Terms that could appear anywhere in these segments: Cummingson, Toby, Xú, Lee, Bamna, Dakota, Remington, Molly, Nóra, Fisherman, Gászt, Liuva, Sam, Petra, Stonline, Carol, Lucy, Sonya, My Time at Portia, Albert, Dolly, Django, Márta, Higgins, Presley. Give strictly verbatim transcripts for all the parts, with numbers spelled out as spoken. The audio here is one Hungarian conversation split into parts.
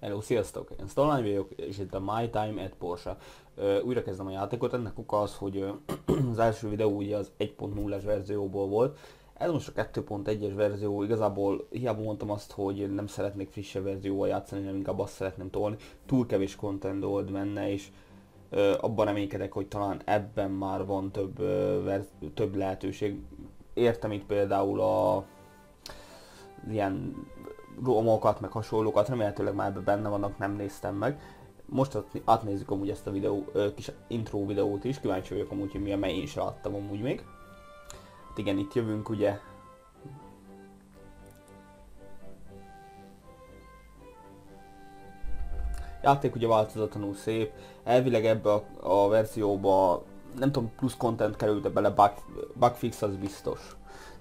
Hello, sziasztok! Én Stonline vagyok, és itt a My Time at Portia. Uh, újra kezdem a játékot, ennek oka az, hogy uh, az első videó ugye az egy pont nullás verzióból volt. Ez most a kettő pont egyes verzió, igazából hiába mondtam azt, hogy nem szeretnék frissebb verzióval játszani, hanem inkább azt szeretném tolni. Túl kevés content old menne, és uh, abban reménykedek, hogy talán ebben már van több, uh, több lehetőség. Értem itt például a ilyen romokat, meg hasonlókat, remélhetőleg már ebben benne vannak, nem néztem meg. Most átnézzük amúgy ezt a videó, kis intro videót is, kíváncsi vagyok amúgy, hogy milyen, mert én se adtam amúgy még. Hát igen, itt jövünk ugye. Játék ugye változatlanul szép, elvileg ebbe a, a verzióba nem tudom, plusz content került -e bele, bug, bugfix az biztos.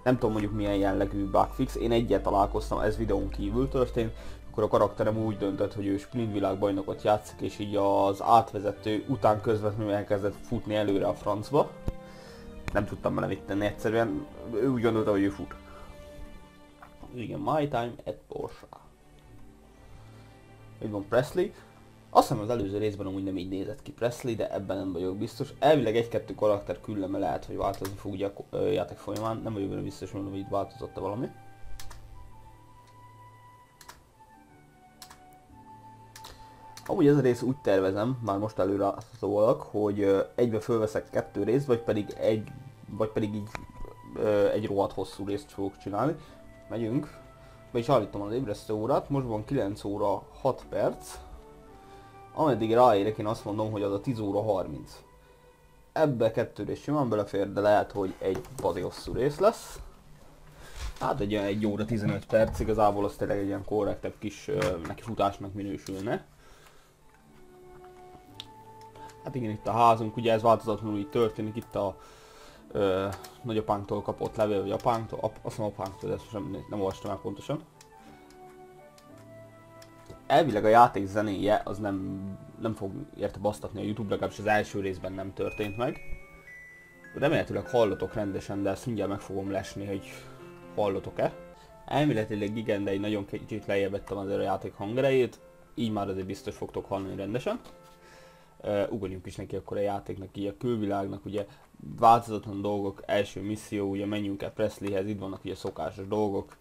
Nem tudom mondjuk milyen jellegű bugfix, én egyet találkoztam, ez videón kívül történt, akkor a karakterem úgy döntött, hogy ő sprint világbajnokot játszik, és így az átvezető után közvetlenül elkezdett futni előre a francba. Nem tudtam bele mit tenni egyszerűen, ő úgy gondolta, hogy ő fut. Igen, My Time at Portia. Így van Presley. Azt hiszem az előző részben amúgy nem így nézett ki Presley, de ebben nem vagyok biztos. Elvileg egy-kettő karakter külleme lehet, hogy változni fog ugye a játék folyamán. Nem vagyok benne biztos, mondom, hogy itt változott-e valami. Amúgy ez a rész úgy tervezem, már most előre szólok, hogy egybe fölveszek kettő részt, vagy pedig egy, vagy pedig így egy rohadt hosszú részt fogok csinálni. Megyünk. Be is állítom az ébresztő órát, most van kilenc óra hat perc. Ameddig ráérek, én azt mondom, hogy az a tíz óra harminc. Ebbe kettőre simán belefér, de lehet, hogy egy bazi hosszú rész lesz. Hát egy olyan egy óra tizenöt perc, igazából az tényleg egy ilyen korrektebb kis uh, nekifutásnak minősülne. Hát igen, itt a házunk, ugye ez változatlanul így történik, itt a uh, nagyapánktól kapott levél, vagy apánktól, ap, azt mondom apánktól, de ezt sem, nem olvastam el pontosan. Elvileg a játék zenéje az nem, nem fog érte basztatni a YouTube, legalábbis az első részben nem történt meg. Remélhetőleg hallotok rendesen, de ezt mindjárt meg fogom lesni, hogy hallotok-e. Elméletileg igen, de egy nagyon kicsit lejjebb vettem azért a játék hangerejét, így már azért biztos fogtok hallani rendesen. Uh, ugorjunk is neki akkor a játéknak, így a külvilágnak, ugye változatlan dolgok, első misszió, ugye menjünk el Presleyhez, itt vannak ugye szokásos dolgok.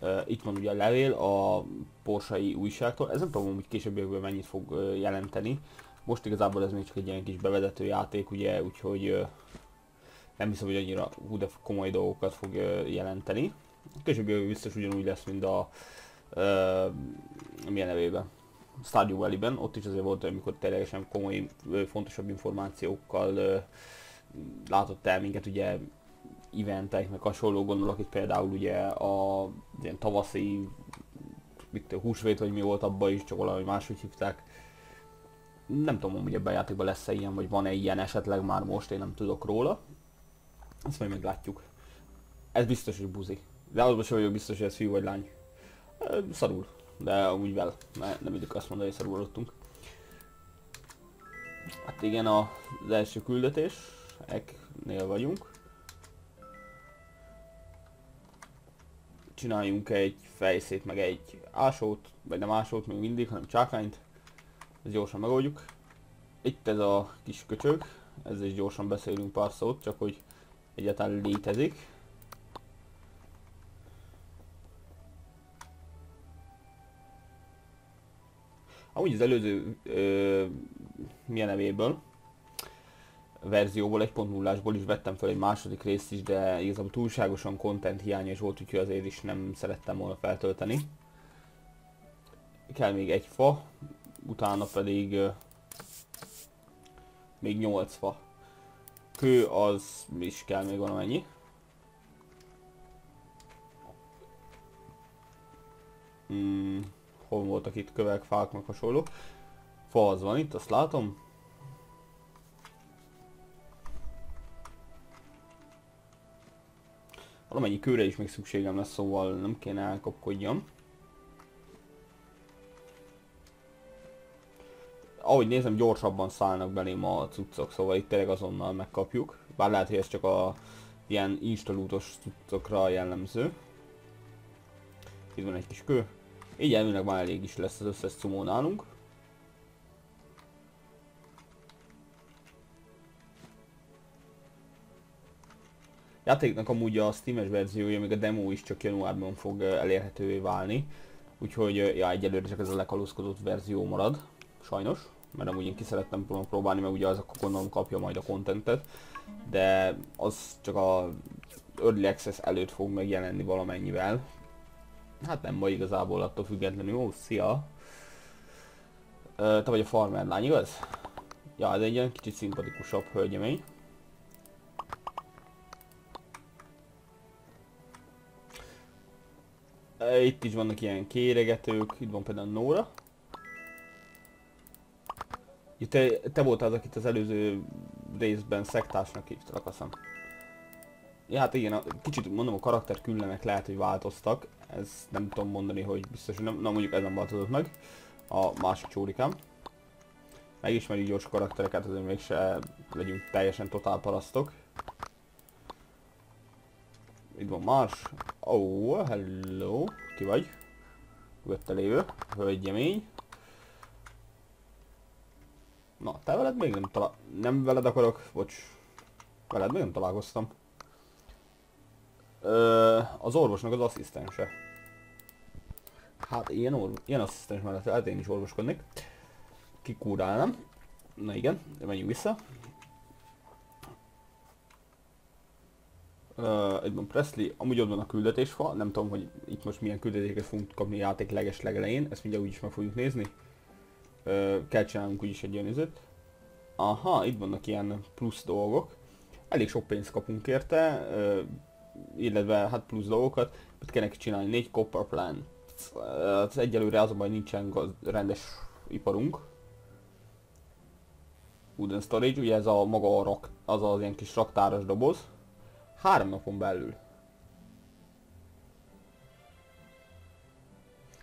Uh, itt van ugye a levél a porsiai újságtól, ez nem tudom, hogy későbbiekben mennyit fog uh, jelenteni. Most igazából ez még csak egy ilyen kis bevezető játék, ugye, úgyhogy uh, nem hiszem, hogy annyira hú, de komoly dolgokat fog uh, jelenteni. Későbbiekben biztos ugyanúgy lesz, mint a uh, milyen nevében, Stardew Valley-ben, ott is azért volt, amikor teljesen komoly, uh, fontosabb információkkal uh, látott el minket, ugye eventek, meg hasonló, gondolok itt például ugye a ilyen tavaszi mit, húsvét, vagy mi volt abban is, csak valami máshogy hívták. Nem tudom, hogy ebben a játékban lesz-e ilyen, vagy van-e ilyen esetleg már most, én nem tudok róla. Ezt majd meglátjuk. Ez biztos, hogy buzi. De azban sem vagyok biztos, hogy ez fiú vagy lány. Szarul. De amúgy vel. Nem tudjuk azt mondani, hogy szarulottunk. Hát igen, az első küldetésnél vagyunk. Csináljunk egy fejszét, meg egy ásót, vagy nem ásót még mindig, hanem csákányt. Ezt gyorsan megoldjuk. Itt ez a kis köcsög, ezzel is gyorsan beszélünk pár szót, csak hogy egyáltalán létezik. Amúgy az előző ö, milyen nevéből, verzióból, egy pont nullásból is vettem fel egy második részt is, de igazából túlságosan content hiányos volt, úgyhogy azért is nem szerettem volna feltölteni. Kell még egy fa, utána pedig euh, még nyolc fa. Kő az is kell még valamennyi. Hmm, hol voltak itt kövek, fák, meg hasonló. Fa az van itt, azt látom. Valamennyi kőre is még szükségem lesz, szóval nem kéne elkapkodjam. Ahogy nézem, gyorsabban szállnak belém a cuccok, szóval itt tényleg azonnal megkapjuk. Bár lehet, hogy ez csak a ilyen instalútos cuccokra jellemző. Itt van egy kis kő. Így elvileg már elég is lesz az összes cumó nálunk. Játéknak amúgy a Steam-es verziója, még a demo is csak januárban fog elérhetővé válni. Úgyhogy ja, egyelőre csak ez a lekalózkodott verzió marad. Sajnos. Mert amúgy én ki szerettem próbálni, mert ugye az akkor gondolom kapja majd a contentet. De az csak a Early Access előtt fog megjelenni valamennyivel. Hát nem ma igazából attól függetlenül. Ó, szia! Te vagy a farmer lány, igaz? Ja, ez egy ilyen kicsit szimpatikusabb hölgyemény. Itt is vannak ilyen kéregetők, itt van például Nóra. Te, te voltál az, akit az előző részben szektásnak hívtalak, azt hiszem. Ja, hát igen, a, kicsit mondom, a karakter küllenek lehet, hogy változtak. Ez nem tudom mondani, hogy biztos, hogy nem. Na mondjuk ez nem változott meg. A másik csórikám. Megismerjük gyors karaktereket, azért mégse legyünk teljesen totál parasztok. Itt van Mars. Ó, oh, hello. Ki vagy? Vette lévő. Hölgyemény. Na, te veled még nem talál... Nem veled akarok, bocs. Veled még nem találkoztam. Ö, az orvosnak az asszisztense. Hát ilyen, orv... ilyen asszisztens mellett hát én is orvoskodnék. Kikúrálnám. Na igen, de menjünk vissza. Uh, itt van Presley, amúgy ott van a küldetésfa, nem tudom, hogy itt most milyen küldetéseket fogunk kapni a játék leges legelején, ezt mindjárt úgyis meg fogjuk nézni. Uh, kell csinálnunk úgyis egy ilyen izőt. Aha, itt vannak ilyen plusz dolgok. Elég sok pénzt kapunk érte, uh, illetve hát plusz dolgokat. Mit kell neki csinálni? Négy copper plant. Uh, egyelőre az a baj, nincsen gaz rendes iparunk. Wooden storage, ugye ez a maga a rak, az az ilyen kis raktáros doboz. Három napon belül.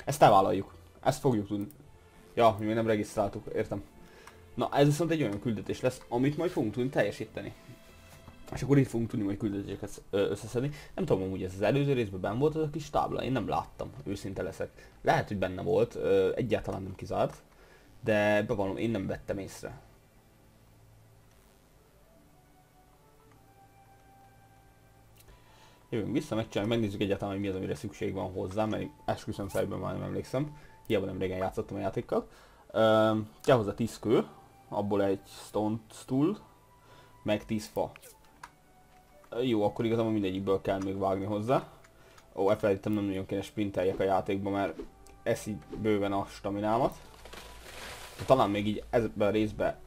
Ezt elvállaljuk. Ezt fogjuk tudni. Ja, mi még nem regisztráltuk, értem. Na, ez viszont egy olyan küldetés lesz, amit majd fogunk tudni teljesíteni. És akkor itt fogunk tudni majd küldetéseket összeszedni. Nem tudom, hogy ez az előző részben benn volt az a kis tábla, én nem láttam, őszinte leszek. Lehet, hogy benne volt, egyáltalán nem kizárt, de bevallom, én nem vettem észre. Jövünk vissza, megcsináljuk, megnézzük egyáltalán, hogy mi az, amire szükség van hozzá, mert esküszöm fejben már nem emlékszem. Hiába nem régen játszottam a játékkal. Ö, kell hozzá tíz kő, abból egy stone stool, meg tíz fa. Jó, akkor igazából mindegyikből kell még vágni hozzá. Ó, elfelejtettem, nem nagyon kéne sprinteljek a játékba, mert eszi bőven a staminámat. Talán még így ebben a részben,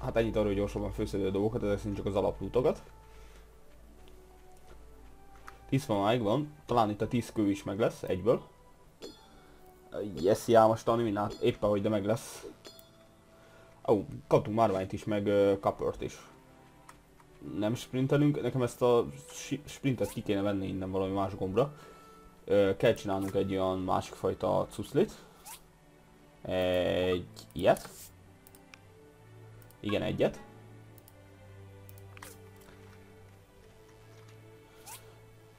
hát ennyit arra, hogy gyorsabban főszedő a dolgokat, ezek szerint csak az alaplútokat. tíz famáig van, talán itt a tíz kő is meg lesz, egyből. Eszi álmas tanulminát, éppen hogy de meg lesz. Ó, oh, kaptunk márványt is, meg uh, kapört is. Nem sprintelünk, nekem ezt a sprintet ki kéne venni innen valami más gombra. Uh, kell csinálnunk egy olyan másik fajta cuszlit. Egy ilyet. Igen, egyet.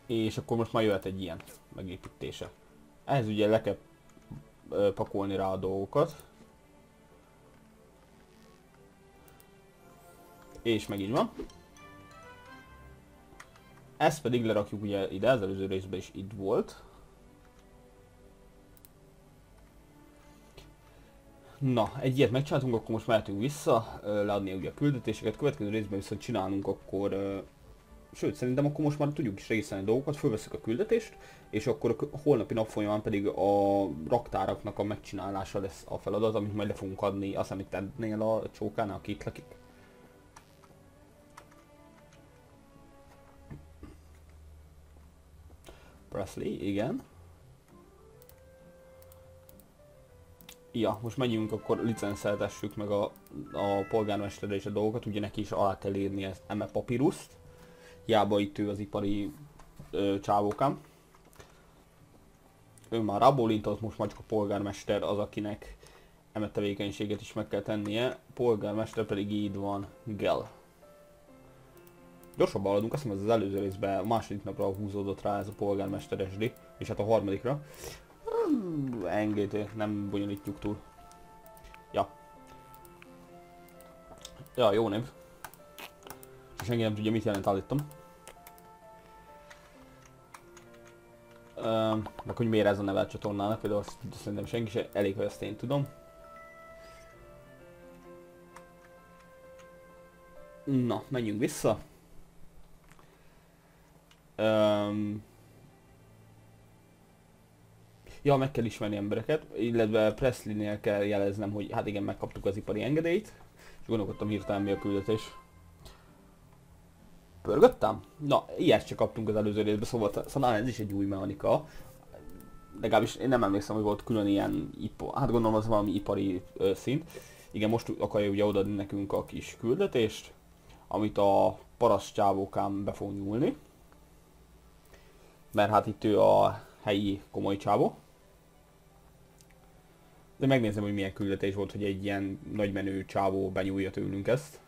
És akkor most már jöhet egy ilyen megépítése. Ehhez ugye le kell pakolni rá a dolgokat. És meg így van. Ezt pedig lerakjuk ugye ide, az előző részben is itt volt. Na, egy ilyet megcsináltunk, akkor most mehetünk vissza, leadni ugye a küldetéseket. Következő részben viszont csinálunk akkor... Sőt, szerintem akkor most már tudjuk is regisztrálni dolgokat, fölveszük a küldetést, és akkor a holnapi nap folyamán pedig a raktáraknak a megcsinálása lesz a feladat, amit majd le fogunk adni, azt amit tennél a csókánál, a két lakik. Presley, igen. Ja, most menjünk, akkor licenszeltessük meg a, a polgármesterre és a dolgokat, ugye neki is alá kell írni ezt eme papíruszt. Hiába itt ő az ipari ö, csávókám. Ő már rábólintott, most már csak a polgármester az, akinek eme tevékenységet is meg kell tennie. Polgármester pedig így van, Gel. Gyorsabban haladunk, azt hiszem ez az előző részben a második napra húzódott rá ez a polgármester esdi, és hát a harmadikra. engedjétek, nem bonyolítjuk túl. Ja. Ja, jó név. Senki nem tudja, mit jelent, állítom. Öm, meg hogy miért ez a neve a csatornának, például azt szerintem senki se, elég, hogy azt én tudom. Na, menjünk vissza. Öm, ja, meg kell ismerni embereket, illetve Presley-nél kell jeleznem, hogy hát igen, megkaptuk az ipari engedélyt. És gondolkodtam hirtelen, mi a küldetés. Pörgöttem? Na, ilyet se kaptunk az előző részben, szóval szóval ez is egy új mechanika. Legalábbis én nem emlékszem, hogy volt külön ilyen ipo, hát gondolom az valami ipari ö, szint. Igen, most akarja ugye odaadni nekünk a kis küldetést, amit a paraszt csávókám be fog nyúlni. Mert hát itt ő a helyi komoly csávó. De megnézem, hogy milyen küldetés volt, hogy egy ilyen nagy menő csávó benyúlja tőlünk ezt.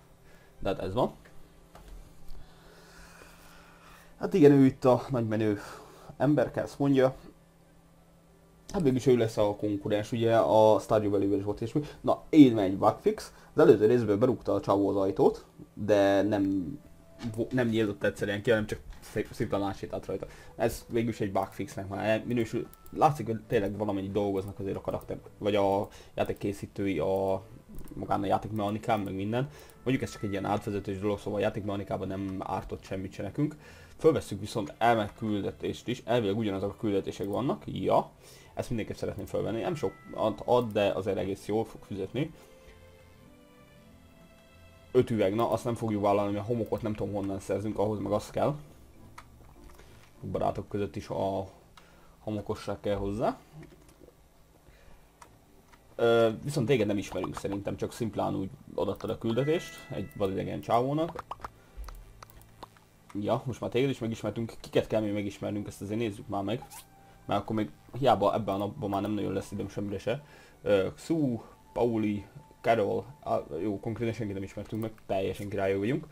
De hát ez van. Hát igen, ő itt a nagymenő emberke, ezt mondja. Hát mégis ő lesz a konkurens, ugye a Stardew Valley-ből is volt és mi. Na, én meg egy bugfix. Az előző részből berúgta a csávó az ajtót, de nem, nem nyíltott egyszerűen ki, hanem csak szép, szépen átsétált rajta. Ez végülis egy bugfixnek van. Minősül, látszik, hogy tényleg valamennyi dolgoznak azért a karakter, vagy a játék készítői, a magán a játékmechanikán, meg minden. Mondjuk ez csak egy ilyen átvezetős dolog, szóval a játékmechanikában nem ártott semmit se nekünk. Fölvesszük viszont elmeküldetést is, elvileg ugyanazok a küldetések vannak, ja, ezt mindenképp szeretném fölvenni, nem sok ad, ad de azért egész jól fog fizetni. öt üveg, na azt nem fogjuk vállalni, mert a homokot nem tudom honnan szerzünk, ahhoz meg azt kell. A barátok között is a homokosság kell hozzá. Ö, viszont téged nem ismerünk szerintem, csak szimplán úgy odaadtad a küldetést egy vadidegen csávónak. Ja, most már téged is megismertünk, kiket kell még megismernünk, ezt azért nézzük már meg. Mert akkor még hiába ebben a napban már nem nagyon lesz időm semmire se. Xú, Pauli, Carol, jó, konkrétan senkit nem ismertünk meg, teljesen királyok vagyunk.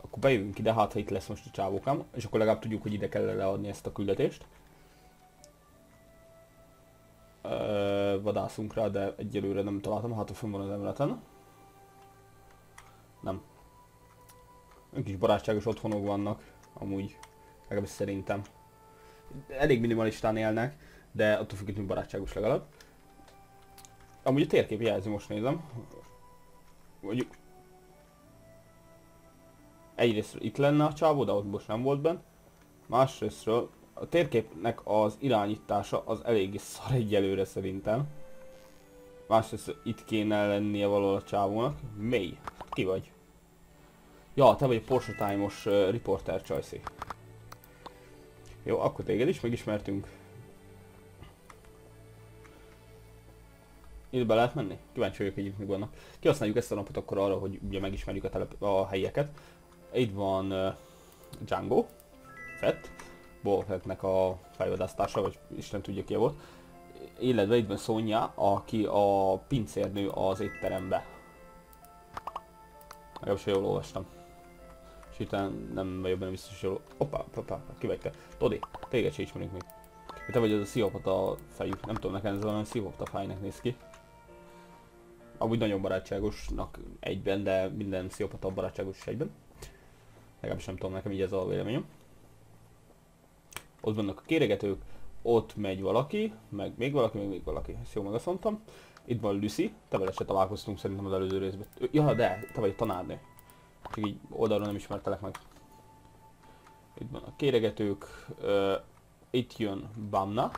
Akkor bejövünk ide, hát ha itt lesz most a csávókám, és akkor legalább tudjuk, hogy ide kell leadni ezt a küldetést. Ö, vadászunk rá, de egyelőre nem találtam, hát a fönn van az emeleten. Nem. Ön kis barátságos otthonok vannak, amúgy, legalábbis szerintem. Elég minimalistán élnek, de attól függetlenül barátságos legalább. Amúgy a térkép jelzi, most nézem. Mondjuk... egyrészt itt lenne a csávó, de ott most nem volt benn. Másrésztről a térképnek az irányítása az eléggé szar egyelőre szerintem. Másrészt itt kéne lennie valahol a csávónak. Mély, ki vagy? Ja, te vagy a Porsche Time-os uh, riporter Csajci. Jó, akkor téged is megismertünk. Itt be lehet menni? Kíváncsi vagyok, hogy itt még vannak. Kihasználjuk ezt a napot akkor arra, hogy ugye megismerjük a, telep a helyieket. Itt van uh, Django, Fett, Bolfettnek a fejvadásztársa, vagy Isten tudja ki volt. Illetve itt van Sonya, aki a pincérnő az étterembe. Jobb, se jól olvastam. És itt nem vagyok benne biztos, hogy jól... Opa, opa, ki vagy te? Toby, téged se ismerünk még. Te vagy az a szihopata fejük. Nem tudom, nekem ez valami szihopata fejnek néz ki. Amúgy nagyon barátságosnak egyben, de minden szihopata barátságos egyben. Legalábbis nem tudom, nekem így ez a véleményem. Ott vannak a kéregetők, ott megy valaki, meg még valaki, meg még valaki. Ezt jól megaszontam. Itt van Lucy, te vele se találkoztunk szerintem az előző részben. Ja, de te vagy a tanárnő. Csak így oldalról nem ismertelek meg. Itt van a kéregetők. Uh, itt jön Bamna.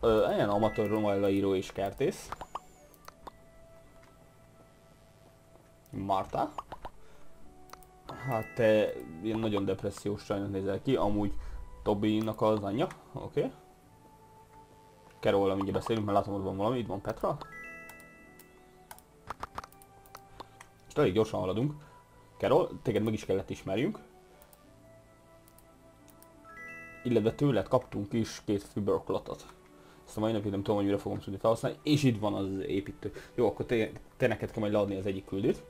Uh, ilyen amatőr romallaíró és kertész. Márta. Hát te ilyen nagyon depressziós csajnak nézel ki. Amúgy Tobynak az anyja. Oké. Okay. Carolra mindjárt beszélünk, mert látom, hogy van valami. Itt van Petra. És elég gyorsan haladunk. Carol, téged meg is kellett ismerjünk. Illetve tőled kaptunk is két fiberklatot. Ezt a mai napig nem tudom, hogy mire fogom tudni felhasználni. És itt van az építő. Jó, akkor te, te neked kell majd leadni az egyik küldőt.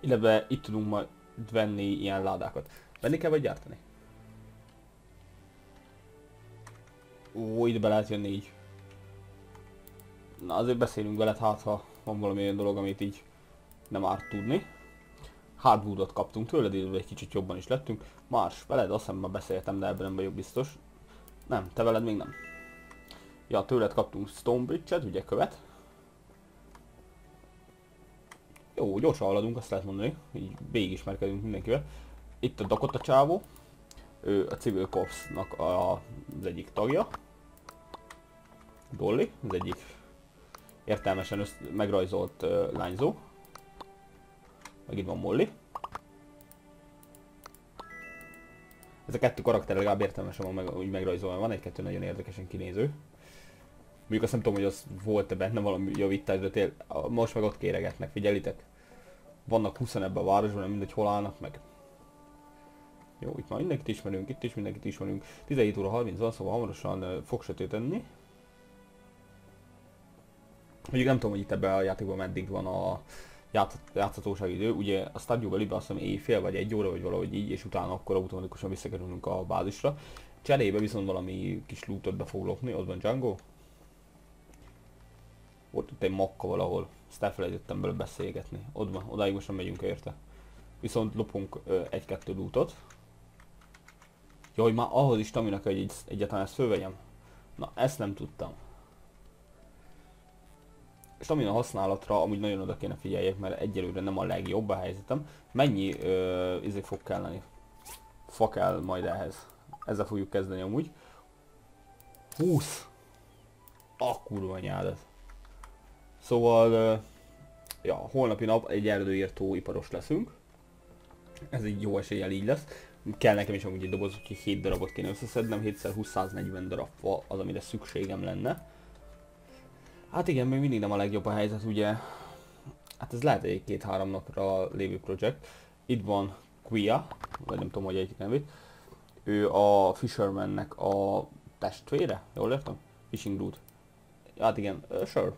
Illetve itt tudunk majd venni ilyen ládákat. Venni kell vagy gyártani? Ó, ide be lehet jönni így. Na, azért beszélünk veled, hát ha van valami olyan dolog, amit így nem árt tudni. Hardwoodot kaptunk tőled, illetve egy kicsit jobban is lettünk. Mars, veled azt hiszem már beszéltem, de ebben nem vagyok biztos. Nem, te veled még nem. Ja, tőled kaptunk Stonebridge-et, ugye követ. Jó, gyorsan haladunk, azt lehet mondani, így végigismerkedünk mindenkivel. Itt a Dakota csávó, ő a Civil Corps-nak az egyik tagja. Dolly, az egyik értelmesen össz megrajzolt uh, lányzó. Meg itt van Molly. Ez a kettő karakter legalább értelmesen van meg, úgy megrajzolva, van egy-kettő nagyon érdekesen kinéző. Mondjuk azt nem tudom, hogy az volt-e benne valami javítás, de tél, most meg ott kéregetnek, figyelitek? Vannak húszan ebben a városban, nem mindegy hol állnak meg. Jó, itt már mindenkit ismerünk, itt is mindenkit ismerünk. tizenhét óra harminc van, szóval hamarosan uh, fog sötétedni. Mondjuk nem tudom, hogy itt ebben a játékban meddig van a játsz játszhatóság idő. Ugye a Stardew Valley-ben azt hiszem éjfél vagy egy óra, vagy valahogy így, és utána akkor automatikusan visszakerülünk a bázisra. Cserébe viszont valami kis lootot be fog lopni, ott van Django. Ott itt egy makka valahol, ezt elfelejtettem belőle beszélgetni. Ott van, odáig most nem megyünk érte. Viszont lopunk egy-kettő lootot. Jaj, már ahhoz is taminak, hogy egy egyáltalán ezt fölvegyem. Na, ezt nem tudtam. És amin a használatra amúgy nagyon oda kéne figyeljek, mert egyelőre nem a legjobb a helyzetem. Mennyi izék fog kelleni? Fa kell majd ehhez. Ezzel fogjuk kezdeni amúgy. húsz! A kurva nyádat. Szóval, ö, ja, holnapi nap egy erdőírtó iparos leszünk. Ez egy jó eséllyel így lesz. Kell nekem is amúgy egy doboz, hogy hét darabot kéne összeszednem. hét szer húsz száznegyven darab fa az, amire szükségem lenne. Hát igen, még mindig nem a legjobb a helyzet, ugye. Hát ez lehet egy két-három napra lévő projekt. Itt van Quia, vagy nem tudom, hogy egyik nevét. Ő a Fishermannek a testvére, jól értem? Fishing Dude. Hát igen, uh, sure.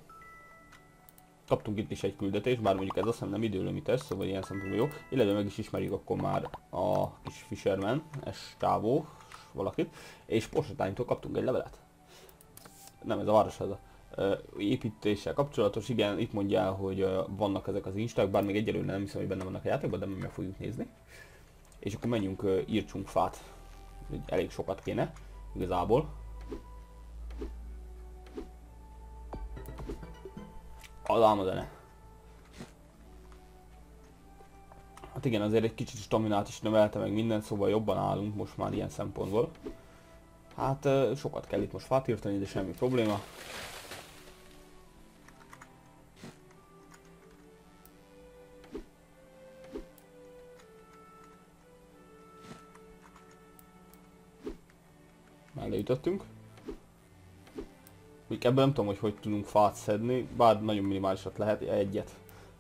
Kaptunk itt is egy küldetést, bár mondjuk ez azt hiszem nem időlömites, szóval ilyen szempontból jó. Illetve meg is ismerjük akkor már a kis Fisherman, es távó, valakit. És Porsche-tánytól kaptunk egy levelet. Nem, ez a város ez a... építéssel kapcsolatos, igen, itt mondja el, hogy vannak ezek az insták, bár még egyelőre nem hiszem, hogy benne vannak a játékban, de mi meg fogjuk nézni. És akkor menjünk, írtsunk fát. Elég sokat kéne, igazából. Az álmodene. Hát igen, azért egy kicsit staminát is növelte meg minden, szóval jobban állunk most már ilyen szempontból. Hát sokat kell itt most fát írtani, de semmi probléma. Leütöttünk. Még ebben nem tudom, hogy hogy tudunk fát szedni, bár nagyon minimálisat lehet, egyet.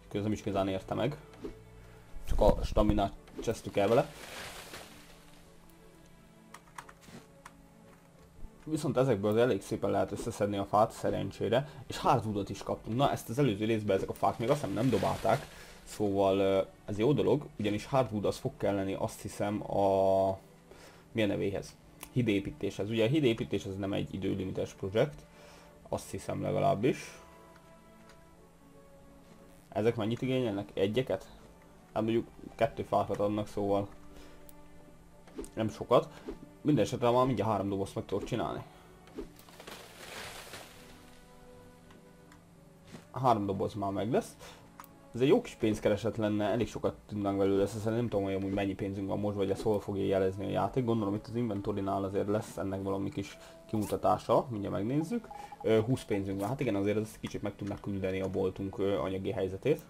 Közben is igazán érte meg. Csak a staminát csesztük el vele. Viszont ezekből elég szépen lehet összeszedni a fát, szerencsére. És hardwoodot is kaptunk. Na, ezt az előző részben ezek a fák még azt hiszem nem dobálták. Szóval ez jó dolog, ugyanis hardwood az fog kelleni azt hiszem a... milyen nevéhez? Hídépítéshez. Ugye a hídépítés az nem egy időlimites projekt, azt hiszem legalábbis. Ezek mennyit igényelnek? Egyeket? Hát mondjuk kettő fákat adnak, szóval nem sokat. Mindenesetre már mindjárt három dobozt meg tudok csinálni. Három doboz már meg lesz. Ez egy jó kis pénzkereset lenne, elég sokat tudnánk belőle összeszedni, nem tudom, hogy amúgy mennyi pénzünk van most, vagy ez hol fogja jelezni a játék. Gondolom itt az inventorinál azért lesz ennek valami kis kimutatása, mindjárt megnézzük. húsz pénzünk van, hát igen, azért ezt kicsit meg tudnak küldeni a boltunk anyagi helyzetét.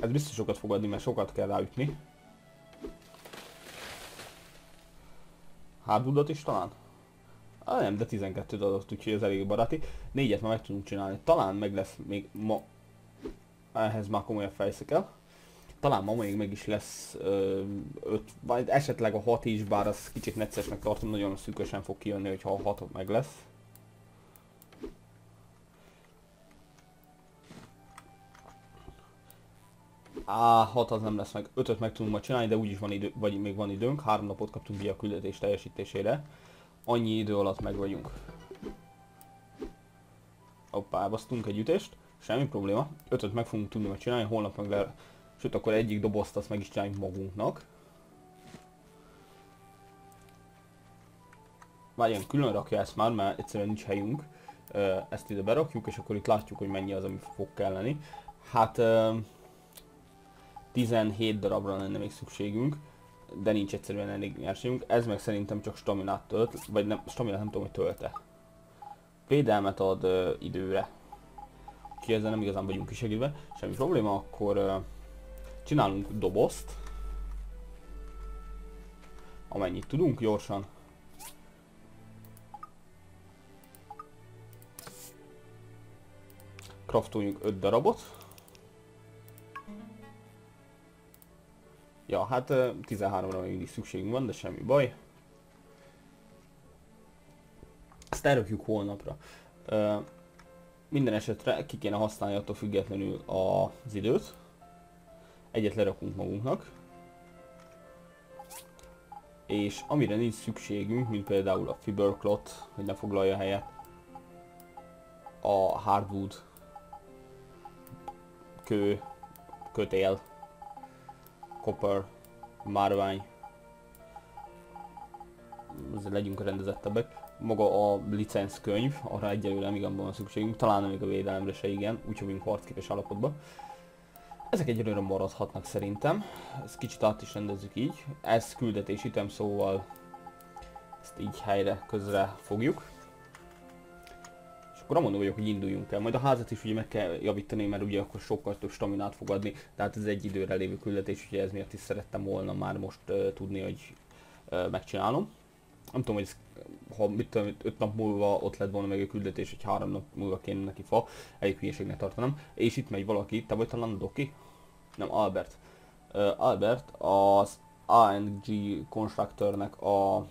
Ez biztos sokat fog adni, mert sokat kell ráütni. Hardwoodot is talán? Ah, nem, de tizenkettőt adott, úgyhogy ez elég baráti. Négyet már meg tudunk csinálni. Talán meg lesz még ma... Ehhez már komolyabb fejsze kell. Talán ma még meg is lesz öt, vagy esetleg a hat is, bár az kicsit neccesnek tartom, nagyon szűkösen fog kijönni, hogyha a hat meg lesz. Á, hat az nem lesz meg. ötöt meg tudunk majd csinálni, de úgyis van idő, vagy még van időnk. három napot kaptunk ki a küldetés teljesítésére. annyi idő alatt meg vagyunk. Hoppá, elbasztunk egy ütést, semmi probléma. Ötöt meg fogunk tudni meg csinálni, holnap meg le... Sőt, akkor egyik dobozt azt meg is csináljuk magunknak. Várjunk, külön rakja ezt már, mert egyszerűen nincs helyünk. Ezt ide berakjuk, és akkor itt látjuk, hogy mennyi az, ami fog kelleni. Hát... tizenhét darabra lenne még szükségünk, de nincs egyszerűen elég nyerségünk. Ez meg szerintem csak staminát tölt, vagy nem, staminát nem tudom, hogy tölte. Védelmet ad ö, időre. Úgyhogy ezzel nem igazán vagyunk kisegítve. Semmi probléma, akkor ö, csinálunk dobozt. Amennyit tudunk, gyorsan. Craftoljunk öt darabot. Ja, hát tizenháromra még is szükségünk van, de semmi baj. Ezt elrakjuk holnapra. Minden esetre ki kéne használni attól függetlenül az időt. Egyet lerakunk magunknak. És amire nincs szükségünk, mint például a fibercloth, hogy ne foglalja helyet. A hardwood kő, kötél, copper, márvány, legyünk rendezettebbek. Maga a licenckönyv, arra egyelőre nem igazán van szükségünk, talán még a védelemre se igen, úgyhogy vagyunk harcképes állapotban. Ezek egyelőre maradhatnak szerintem, ezt kicsit át is rendezzük így, ez küldetés item, szóval ezt így helyre közre fogjuk. Akkor amondó vagyok, hogy induljunk el. Majd a házat is ugye meg kell javítani, mert ugye akkor sokkal több staminát fog adni. Tehát ez egy időre lévő küldetés, ugye ez miatt is szerettem volna már most uh, tudni, hogy uh, megcsinálom. Nem tudom, hogy ez, ha mit tudom, öt nap múlva ott lett volna meg a küldetés, hogy három nap múlva kéne neki fa. Elég hülyeségnek tartanám. És itt megy valaki, te vagy talán Doki? Nem, Albert. Uh, Albert az á en gé Constructornek a, az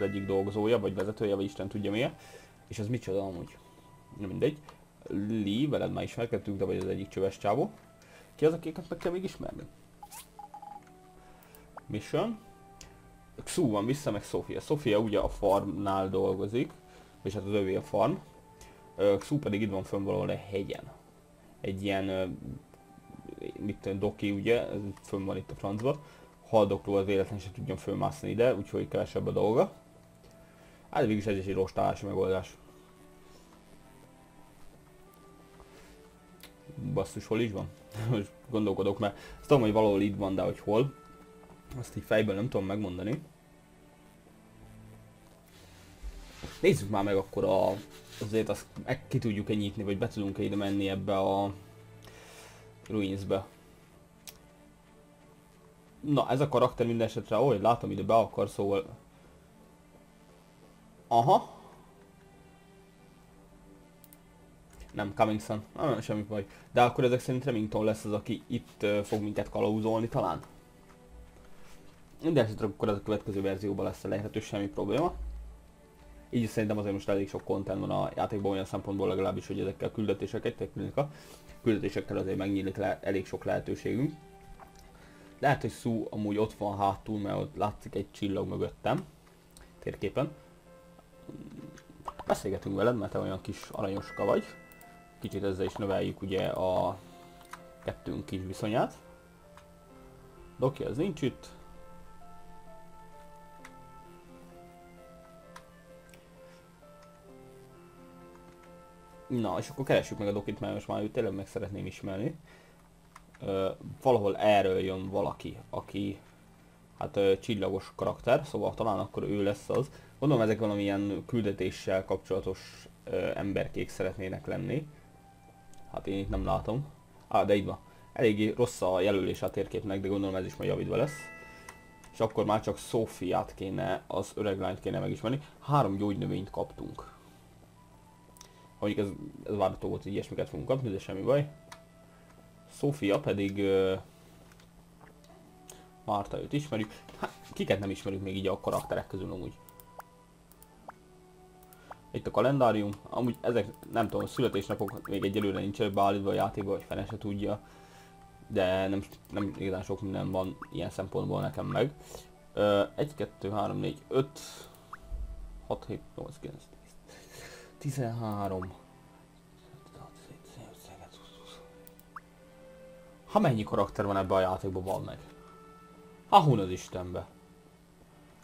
egyik dolgozója, vagy vezetője, vagy Isten tudja miért. És ez micsoda amúgy? Nem mindegy. Lee, veled már ismerkedtünk, de vagy az egyik csöves csávó. Ki az, akiket meg kell még ismerni? Mission. Xú van vissza, meg Sofia. Sofia ugye a farmnál dolgozik, és hát az övé a farm. Xú pedig itt van fönn valahol egy hegyen. Egy ilyen, mit tudom, doki ugye, fönn van itt a francba. Haldokló az véletlen se tudjon fölmászni ide, úgyhogy kevesebb a dolga. Hát végül is ez is egy rostálási megoldás. Basszus, hol is van? Most gondolkodok, mert azt tudom, hogy valahol itt van, de hogy hol. Azt így fejből nem tudom megmondani. Nézzük már meg akkor a, azért azt meg ki tudjuk-e nyitni, vagy be tudunk-e ide menni ebbe a ruinsbe. Na, ez a karakter minden esetre, ahogy látom, ide be akar, szóval... Aha. Nem, Cummingson. Nem, nem, semmi baj. De akkor ezek szerint Remington lesz az, aki itt uh, fog minket kalauzolni talán. Minden esetre akkor ez a következő verzióban lesz elérhető, semmi probléma. Így szerintem azért most elég sok content van a játékban olyan szempontból legalábbis, hogy ezekkel a küldetéseket, a küldetésekkel azért megnyílik le elég sok lehetőségünk. Lehet, hogy Xú amúgy ott van hátul, mert ott látszik egy csillag mögöttem. Térképen. Beszélgetünk veled, mert te olyan kis aranyoska vagy. Kicsit ezzel is növeljük ugye a kettőnk kis viszonyát. Doki az nincs itt. Na, és akkor keressük meg a Dokit, mert most már őt tényleg meg szeretném ismerni. Ö, valahol erről jön valaki, aki hát ö, csillagos karakter, szóval talán akkor ő lesz az. Gondolom ezek valamilyen küldetéssel kapcsolatos ö, emberkék szeretnének lenni. Hát én itt nem látom. Á, de így van. Eléggé rossz a jelölés a térképnek, de gondolom ez is majd javítva lesz. És akkor már csak Sofiát kéne, az öreg lányt kéne megismerni. Három gyógynövényt kaptunk. Ahogy ez, ez várható volt, hogy ilyesmiket fogunk kapni, de semmi baj. Sofia pedig... Uh, Márta, őt ismerjük. Hát, kiket nem ismerjük még így a karakterek közül amúgy. Itt a kalendárium, amúgy ezek nem tudom, a születésnapok még egyelőre nincs beállítva a játékba, vagy fene se tudja. De nem, nem igazán sok minden van ilyen szempontból nekem meg. egy, kettő, három, négy, öt. hat, hét, nyolc, kilenc, tíz, tizenhárom. Ha mennyi karakter van ebben a játékban, van meg? Ha hun az Istenbe.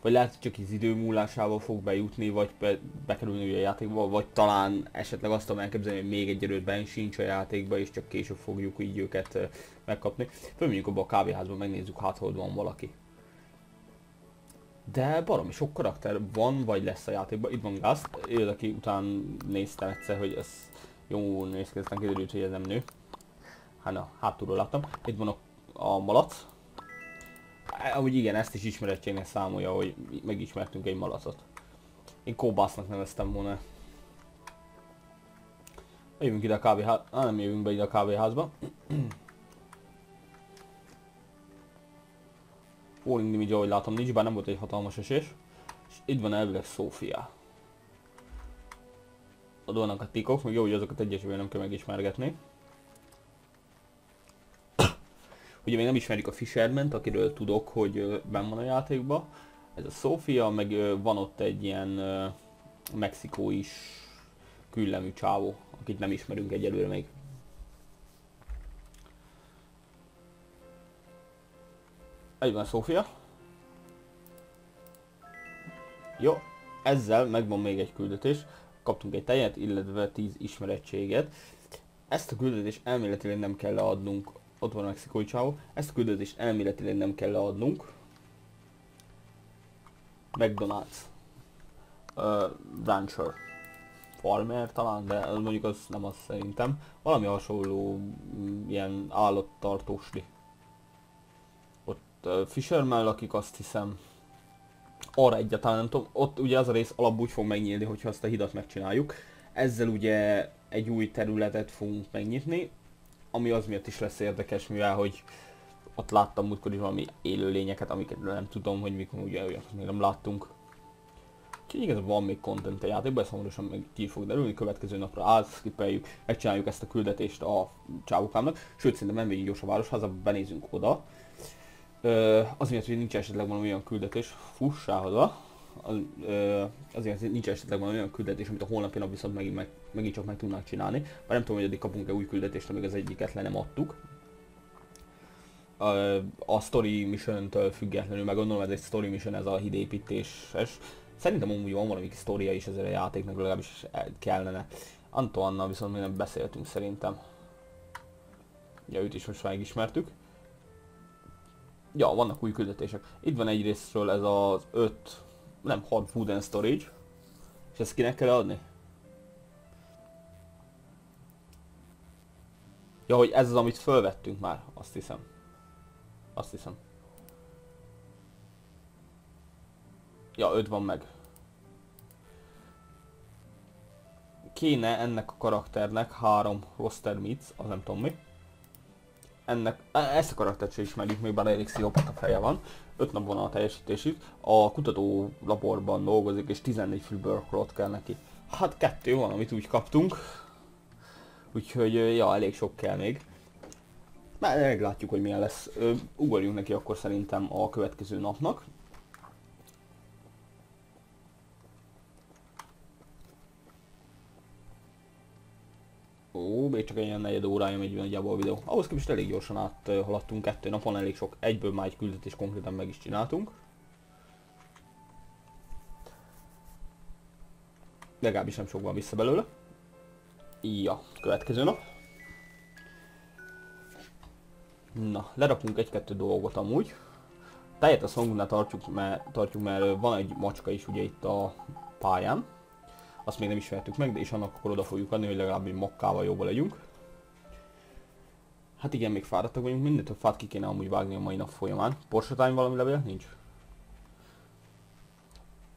Vagy lehet, hogy csak az idő múlásával fog bejutni, vagy be, bekerülni a játékba, vagy talán esetleg azt tudom elképzelni, hogy még egy erőt benne sincs a játékba, és csak később fogjuk így őket uh, megkapni. Fölmegyünk abba a kávéházba, megnézzük, hát hol van valaki. De baromi sok karakter van, vagy lesz a játékban. Itt van Gászt, ő aki után néztem egyszer, hogy ez jó néz ki, aztán kiderült, hogy ez nem nő. Hát na, hátulról láttam. Itt van a, a malac. Ahogy igen, ezt is ismeretségnek számolja, hogy megismertünk egy malacot. Én kóbásznak neveztem volna. Jövünk ide a kávéházba. Ah, nem jövünk be ide a kávéházba. Falling Damage, ahogy látom, nincs, bár nem volt egy hatalmas esés. És itt van elvileg Sofia. Ott vannak a tikok, még jó, hogy azokat egyesével nem kell megismergetni. Ugye még nem ismerjük a Fisherman-t, akiről tudok, hogy benn van a játékban. Ez a Sofia, meg van ott egy ilyen mexikói is küllemű csávó, akit nem ismerünk egyelőre még. Egy van Sofia. Jó, ezzel megvan még egy küldetés. Kaptunk egy tejet, illetve tíz ismerettséget. Ezt a küldetést elméletileg nem kell leadnunk. Ott van a mexikói csávó. Ezt a küldetést elméletileg nem kell leadnunk. McDonald's. Uh, rancher. Farmer talán, de mondjuk az nem az szerintem. Valami hasonló ilyen állattartósli. Ott uh, Fisherman lakik, azt hiszem. Arra egyáltalán nem tudom. Ott ugye az a rész alapból úgy fog megnyílni, hogyha azt a hidat megcsináljuk. Ezzel ugye egy új területet fogunk megnyitni. Ami az miatt is lesz érdekes, mivel hogy ott láttam múltkor is valami élőlényeket, amiket nem tudom, hogy mikor ugye olyat még nem láttunk. Úgyhogy igazából van még content a játékban, ez hamarosan meg ki fog derülni, következő napra átszkipeljük, megcsináljuk ezt a küldetést a csávukámnak. Sőt, szerintem nem végig gyors a városházába, benézünk oda. Ö, az miatt, hogy nincs esetleg valami olyan küldetés, fussá oda. Az, ö, azért nincs esetleg valami olyan küldetés, amit a holnapi nap viszont megint, meg, megint csak meg tudnánk csinálni. Már nem tudom, hogy eddig kapunk-e új küldetést, amíg az egyiket le nem adtuk. A, a story mission-től függetlenül, meg gondolom ez egy story mission, ez a hídépítéses. Szerintem amúgy van valami sztoria is ezért a játéknak, legalábbis kellene. Antoannal viszont még nem beszéltünk szerintem. Ja, őt is most már megismertük. Ja, vannak új küldetések. Itt van egyrésztről ez az öt... Nem, hat food and storage. És ezt kinek kell adni? Ja, hogy ez az, amit fölvettünk már, azt hiszem. Azt hiszem. Ja, öt van meg. Kéne ennek a karakternek három roster meats, az nem tudom mi. Ennek, ezt a karaktert sem ismerjük még, bár elég szilopata feje van. öt nap van a teljesítésük, a kutató laborban dolgozik, és tizennégy fűbörkrot kell neki. Hát kettő van, amit úgy kaptunk. Úgyhogy, ja, elég sok kell még. Már meglátjuk, hogy milyen lesz. Ugorjunk neki akkor szerintem a következő napnak. Ó, még csak egy ilyen negyed órája megy nagyjából a videó. Ahhoz képest elég gyorsan áthaladtunk, kettő napon elég sok, egyből már egy küldetést konkrétan meg is csináltunk. Legalábbis nem sok van vissza belőle. Ja, következő nap. Na, lerakunk egy-kettő dolgot amúgy. Tejet a szangunknál tartjuk, mert, tartjuk, mert van egy macska is ugye itt a pályán. Azt még nem ismertük meg, de és annak akkor oda fogjuk adni, hogy legalább egy makkával jobban legyünk. Hát igen, még fáradtak vagyunk, minden több fát ki kéne amúgy vágni a mai nap folyamán. Porsatány valami levél? Nincs.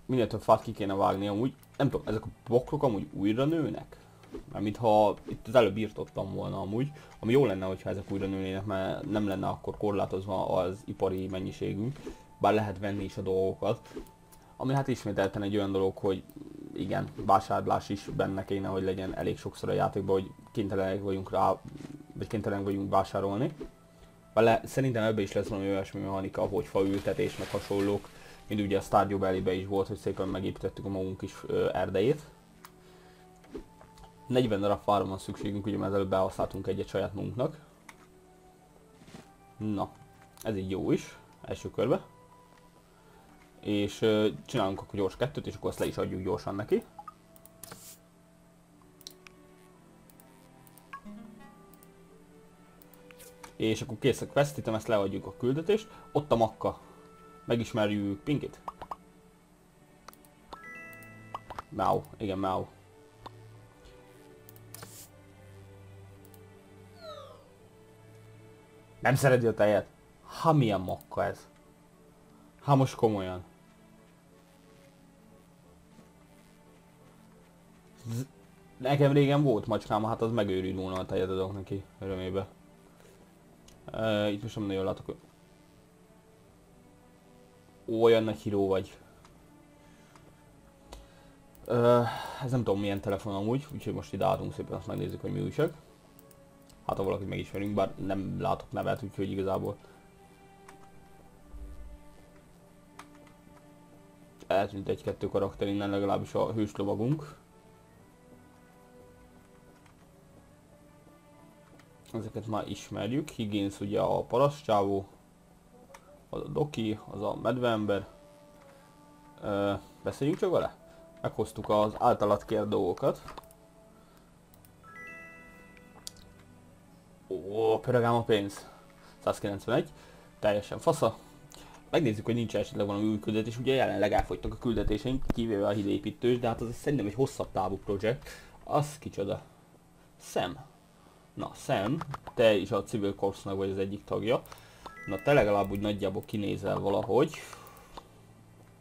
Minden több fát ki kéne vágni amúgy. Nem tudom, ezek a bokrok amúgy újra nőnek? Mert mintha itt az előbb írtottam volna amúgy, ami jó lenne, hogyha ezek újra nőnének, mert nem lenne akkor korlátozva az ipari mennyiségünk. Bár lehet venni is a dolgokat. Ami hát ismételten egy olyan dolog, hogy igen, vásárlás is benne kéne, hogy legyen elég sokszor a játékban, hogy kénytelenek vagyunk rá, vagy kénytelenek vagyunk vásárolni. Bár le, szerintem ebbe is lesz valami olyasmi mechanika, hogy faültetés, meg hasonlók. Mint ugye a Stardew Valley-be is volt, hogy szépen megépítettük a magunk is ö, erdejét. negyven darab fára van szükségünk, ugye már előbb behasználtunk egyet saját magunknak. Na, ez így jó is, első körbe. És ö, csinálunk akkor gyors kettőt, és akkor azt le is adjuk gyorsan neki. És akkor kész a quest, hiszem ezt leadjuk a küldetést. Ott a makka. Megismerjük Pinkit. Máu, igen, máu. Nem szereti a tejet. Ha milyen makka ez? Ha most komolyan. Z Nekem régen volt macskám, hát az megőrült volna, a tejet adok neki örömébe. Uh, itt most nem nagyon látok, hogy... Olyan nagy híró vagy. Uh, ez nem tudom milyen telefon amúgy, úgyhogy most ide állunk szépen, azt megnézzük, hogy mi újság. Hát ha valakit megismerünk, bár nem látok nevet, úgyhogy igazából... Eltűnt egy-kettő karakter innen, legalábbis a hős lovagunk. Ezeket már ismerjük, Higgins ugye a parasztcsávó, az a doki, az a medveember. Ö, beszéljünk csak vele? Meghoztuk az általad kért dolgokat. Ó, pörögám a pénz. száz kilencvenegy, teljesen fasza. Megnézzük, hogy nincs esetleg valami új küldetés, ugye jelenleg elfogytak a küldetéseink, kivéve a hídépítős, de hát az szerintem egy hosszabb távú projekt. Az kicsoda. Sam. Na, Sam, te is a civil korpsnak vagy az egyik tagja. Na, te legalább úgy nagyjából kinézel valahogy.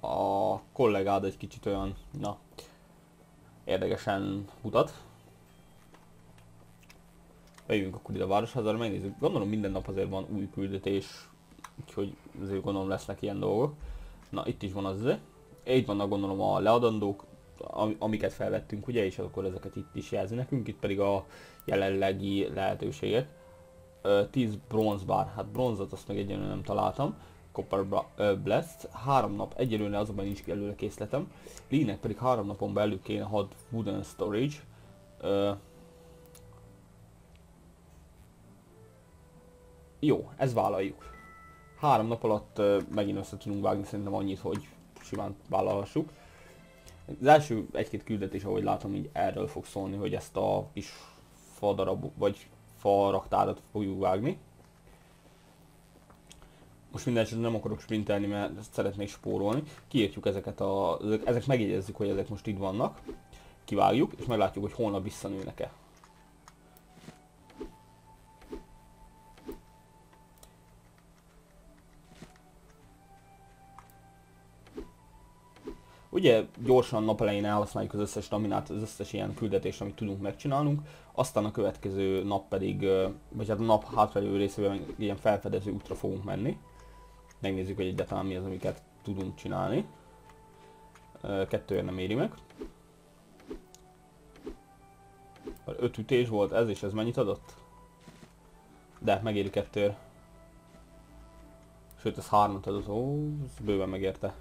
A kollégád egy kicsit olyan, na, érdekesen mutat. Bejövünk akkor ide a városházára, megnézzük. Gondolom minden nap azért van új küldetés, úgyhogy azért gondolom lesznek ilyen dolgok. Na, itt is van az, itt vannak gondolom a leadandók, amiket felvettünk, ugye, és akkor ezeket itt is jelzi nekünk, itt pedig a jelenlegi lehetőségek. tíz bronzbár, hát bronzot azt meg egyelőre nem találtam. Copper Blast, három nap, egyelőre azonban nincs előle készletem. Lee-nek pedig három napon belül kéne hat wooden storage. Ö, jó, ez vállaljuk. Három nap alatt ö, megint össze tudunk vágni szerintem annyit, hogy simán vállalhassuk. Az első egy-két küldetés, ahogy látom, így erről fog szólni, hogy ezt a kis fadarabot, vagy faraktárat fogjuk vágni. Most minden esetben nem akarok sprintelni, mert ezt szeretnék spórolni. Kiírtjuk ezeket a... Ezek megjegyezzük, hogy ezek most itt vannak. Kivágjuk, és meglátjuk, hogy holnap visszanőnek-e. Ugye gyorsan nap elején elhasználjuk az összes laminát, az összes ilyen küldetést, amit tudunk megcsinálnunk, aztán a következő nap pedig, vagy hát a nap hátralévő részében ilyen felfedező útra fogunk menni. Megnézzük, hogy egyáltalán mi az, amiket tudunk csinálni. Kettőért nem éri meg. öt ütés volt ez, és ez mennyit adott? De megéri kettőért. Sőt, ez hármat adott, ó, ez bőven megérte.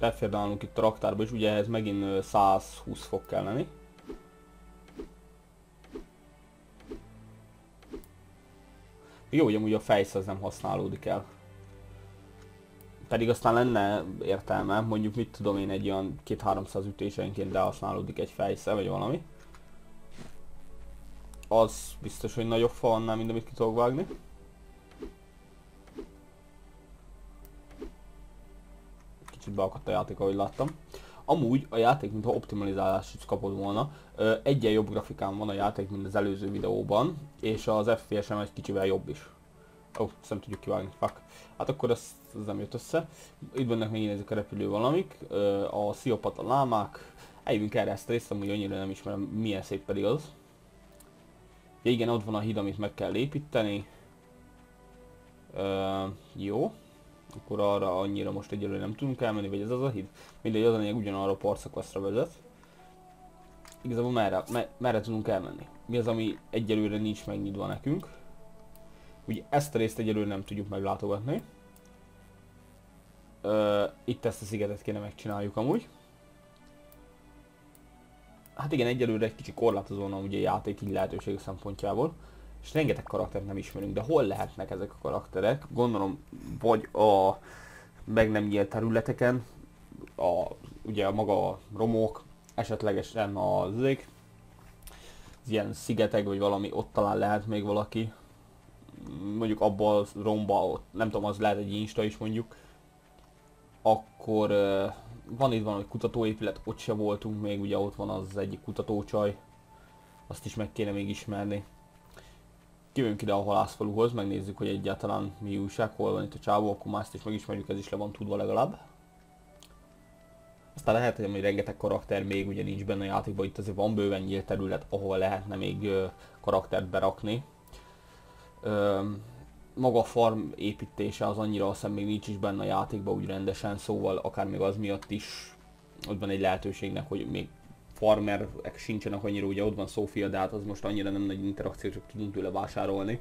Elfér nálunk itt a raktárba is, ugye ez megint százhúsz fog kell lenni. Jó, hogy amúgy a fejsz az nem használódik el. Pedig aztán lenne értelme, mondjuk mit tudom én, egy olyan kétszáz-háromszáz ütésenként elhasználódik egy fejsze vagy valami. Az biztos, hogy nagyobb fa annál, mint amit ki tudok vágni. Beakadt a játék, ahogy láttam. Amúgy a játék, mintha optimalizálást is kapod volna. Egyen jobb grafikán van a játék, mint az előző videóban, és az ef pé es-em egy kicsivel jobb is. Ó, oh, ezt nem tudjuk kivágni, fuck. Hát akkor ez nem jött össze. Itt vannak megint ezek a repülő valamik, a sziopata lámák. Eljövünk erre ezt részt, amúgy annyira nem ismerem, milyen szép pedig az. Ja, igen, ott van a híd, amit meg kell építeni. Ö, jó. Akkor arra annyira most egyelőre nem tudunk elmenni, vagy ez az a híd? Mindegy, az a lényeg, ugyanarra a partszakaszra vezet. Igazából merre, merre tudunk elmenni? Mi az, ami egyelőre nincs megnyitva nekünk? Ugye ezt a részt egyelőre nem tudjuk meglátogatni. Uh, itt ezt a szigetet kéne megcsináljuk amúgy. Hát igen, egyelőre egy kicsi korlátozóna ugye a játék így lehetőség szempontjából. És rengeteg karaktert nem ismerünk, de hol lehetnek ezek a karakterek? Gondolom, vagy a meg nem nyílt területeken, a, ugye a maga a romok, esetlegesen az, az ilyen szigetek, vagy valami, ott talán lehet még valaki. Mondjuk abban a romba, nem tudom, az lehet egy insta is mondjuk. Akkor van itt van egy kutatóépület, ott se voltunk még, ugye ott van az egyik kutatócsaj. Azt is meg kéne még ismerni. Jövünk ide a halászfaluhoz, megnézzük, hogy egyáltalán mi újság, hol van itt a csávó, akkor már ezt is megismerjük, ez is le van tudva legalább. Aztán lehet, hogy rengeteg karakter még ugye nincs benne a játékban, itt azért van bőven nyílt terület, ahol lehetne még karaktert berakni. Maga a farm építése az annyira azt hiszem még nincs is benne a játékban úgy rendesen, szóval akár még az miatt is ott van egy lehetőségnek, hogy még farmerek sincsenek annyira, ugye ott van Sofia, de hát az most annyira nem nagy interakció, csak tudunk tőle vásárolni.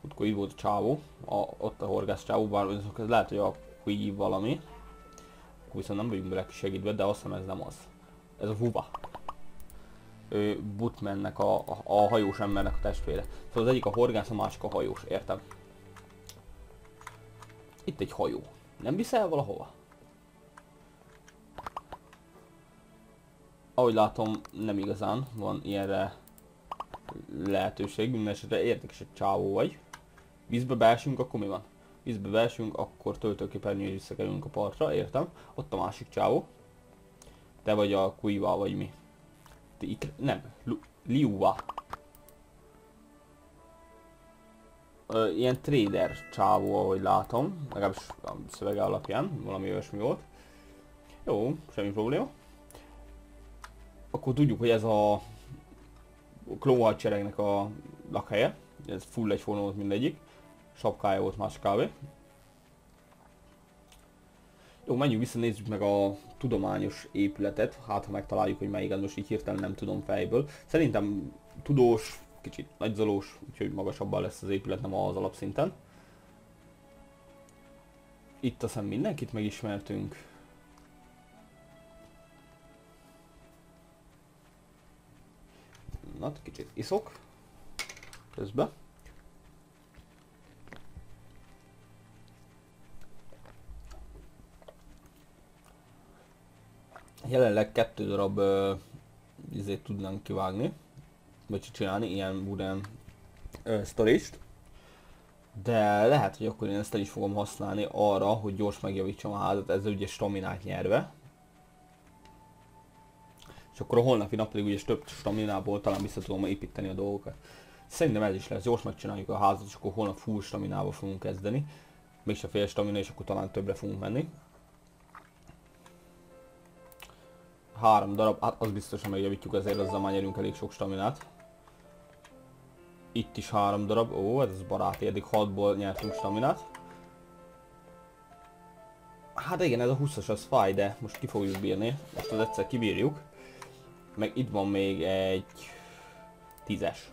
Utkor így volt a csávó, a, ott a horgász csávó, bár ez lehet, hogy akkor így valami. Akkor viszont nem vagyunk bele segítve, de azt hiszem ez nem az. Ez a Vuba. Ő Butmannek, a, a, a hajós embernek a testvére. Szóval az egyik a horgász, a másik a hajós, értem? Itt egy hajó. Nem viszel valahova? Ahogy látom, nem igazán van ilyenre lehetőség, minden esetre érdekes, egy csávó vagy. Vízbe beesünk, akkor mi van? Vízbe beesünk, akkor töltőképernyőre visszakerülünk a partra, értem? Ott a másik csávó. Te vagy a Kuiva, vagy mi? Te itt... nem. Liuva. Uh, ilyen trader csávó, ahogy látom, legalábbis a szövege alapján, valami olyasmi volt. Jó, semmi probléma. Akkor tudjuk, hogy ez a klónhadseregnek a lakhelye, ez full egyforma volt mindegyik, sapkája volt más kb. Jó, menjünk vissza, nézzük meg a tudományos épületet, hát ha megtaláljuk, hogy melyik, most így hirtelen nem tudom fejből. Szerintem tudós, kicsit nagyzolós, úgyhogy magasabban lesz az épület, nem az alapszinten. Itt aztán mindenkit megismertünk. Na, kicsit iszok közben. Jelenleg kettő darab uh, izét tudnánk kivágni, vagy csinálni, ilyen wooden uh, storage-t. De lehet, hogy akkor én ezt el is fogom használni arra, hogy gyors megjavítsam a házat, ezzel ugye staminát nyerve. És akkor a holnapi napig ugye több staminából talán vissza tudom építeni a dolgokat. Szerintem ez is lesz, gyors megcsináljuk a házat, és akkor holnap full staminával fogunk kezdeni. Mégse fél stamina, és akkor talán többre fogunk menni. Három darab, hát az biztosan megjavítjuk, ezért azzal már nyerünk elég sok staminát. Itt is három darab, ó, ez barát, eddig hatból nyertünk staminát. Hát igen, ez a húszas az fáj, de most ki fogjuk bírni, most az egyszer kibírjuk. Meg itt van még egy tízes.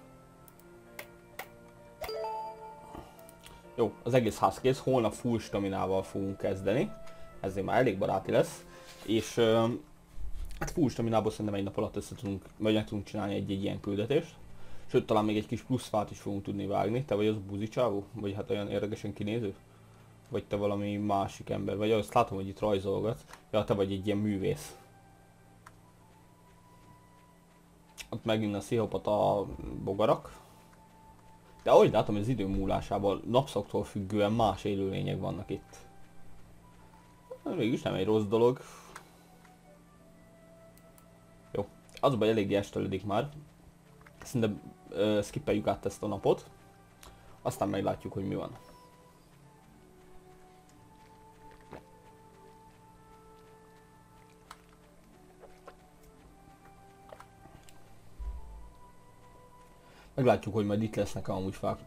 Jó, az egész ház kész, holnap full staminával fogunk kezdeni. Ezért már elég baráti lesz. És öm, hát full staminából szerintem egy nap alatt össze tudunk, vagy meg tudunk csinálni egy-egy ilyen küldetést. Sőt, talán még egy kis pluszfát is fogunk tudni vágni. Te vagy az buzicsávó? Vagy hát olyan érdekesen kinéző? Vagy te valami másik ember? Vagy azt látom, hogy itt rajzolgatsz. Ja, te vagy egy ilyen művész. Ott megint a szihopata bogarak. De ahogy látom, az idő múlásában napszaktól függően más élőlények vannak itt. Mégis nem egy rossz dolog. Jó, azban eléggé estelődik már. Szerintem uh, skippeljük át ezt a napot. Aztán meglátjuk, hogy mi van. Meglátjuk, hogy majd itt lesznek amúgy fák.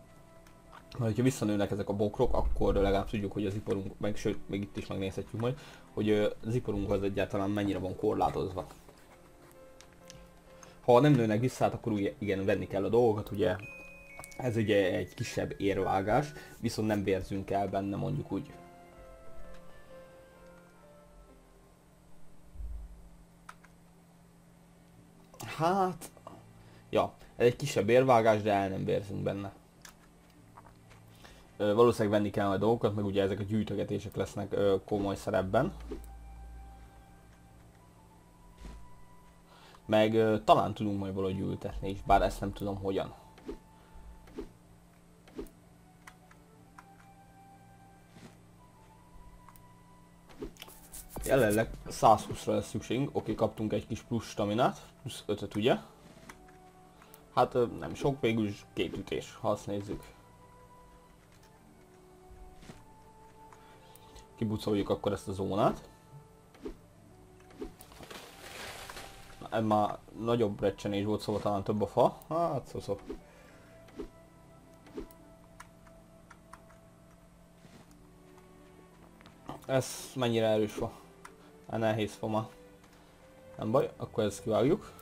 Mert ha visszanőnek ezek a bokrok, akkor legalább tudjuk, hogy az iparunk, meg sőt, még itt is megnézhetjük majd, hogy az iparunk az egyáltalán mennyire van korlátozva. ha nem nőnek vissza, akkor ugye, igen, venni kell a dolgokat, ugye ez ugye egy kisebb érvágás, viszont nem vérzünk el benne, mondjuk úgy. Hát... Ja, ez egy kisebb érvágás, de el nem vérzünk benne. Ö, valószínűleg venni kell a dolgokat, meg ugye ezek a gyűjtögetések lesznek ö, komoly szerepben. Meg ö, talán tudunk majd valahogy ültetni is, bár ezt nem tudom hogyan. Jelenleg százhúszra lesz szükségünk, oké, kaptunk egy kis plusz staminát, plusz ötöt ugye. Hát ö, nem sok, végül is két ütés, ha azt nézzük. Kibucoljuk akkor ezt a zónát. Ez már nagyobb recsenés volt, szóval talán több a fa. Hát szoszó. Ez mennyire erős fa? Hát nehéz fa már. Nem baj, akkor ezt kivágjuk.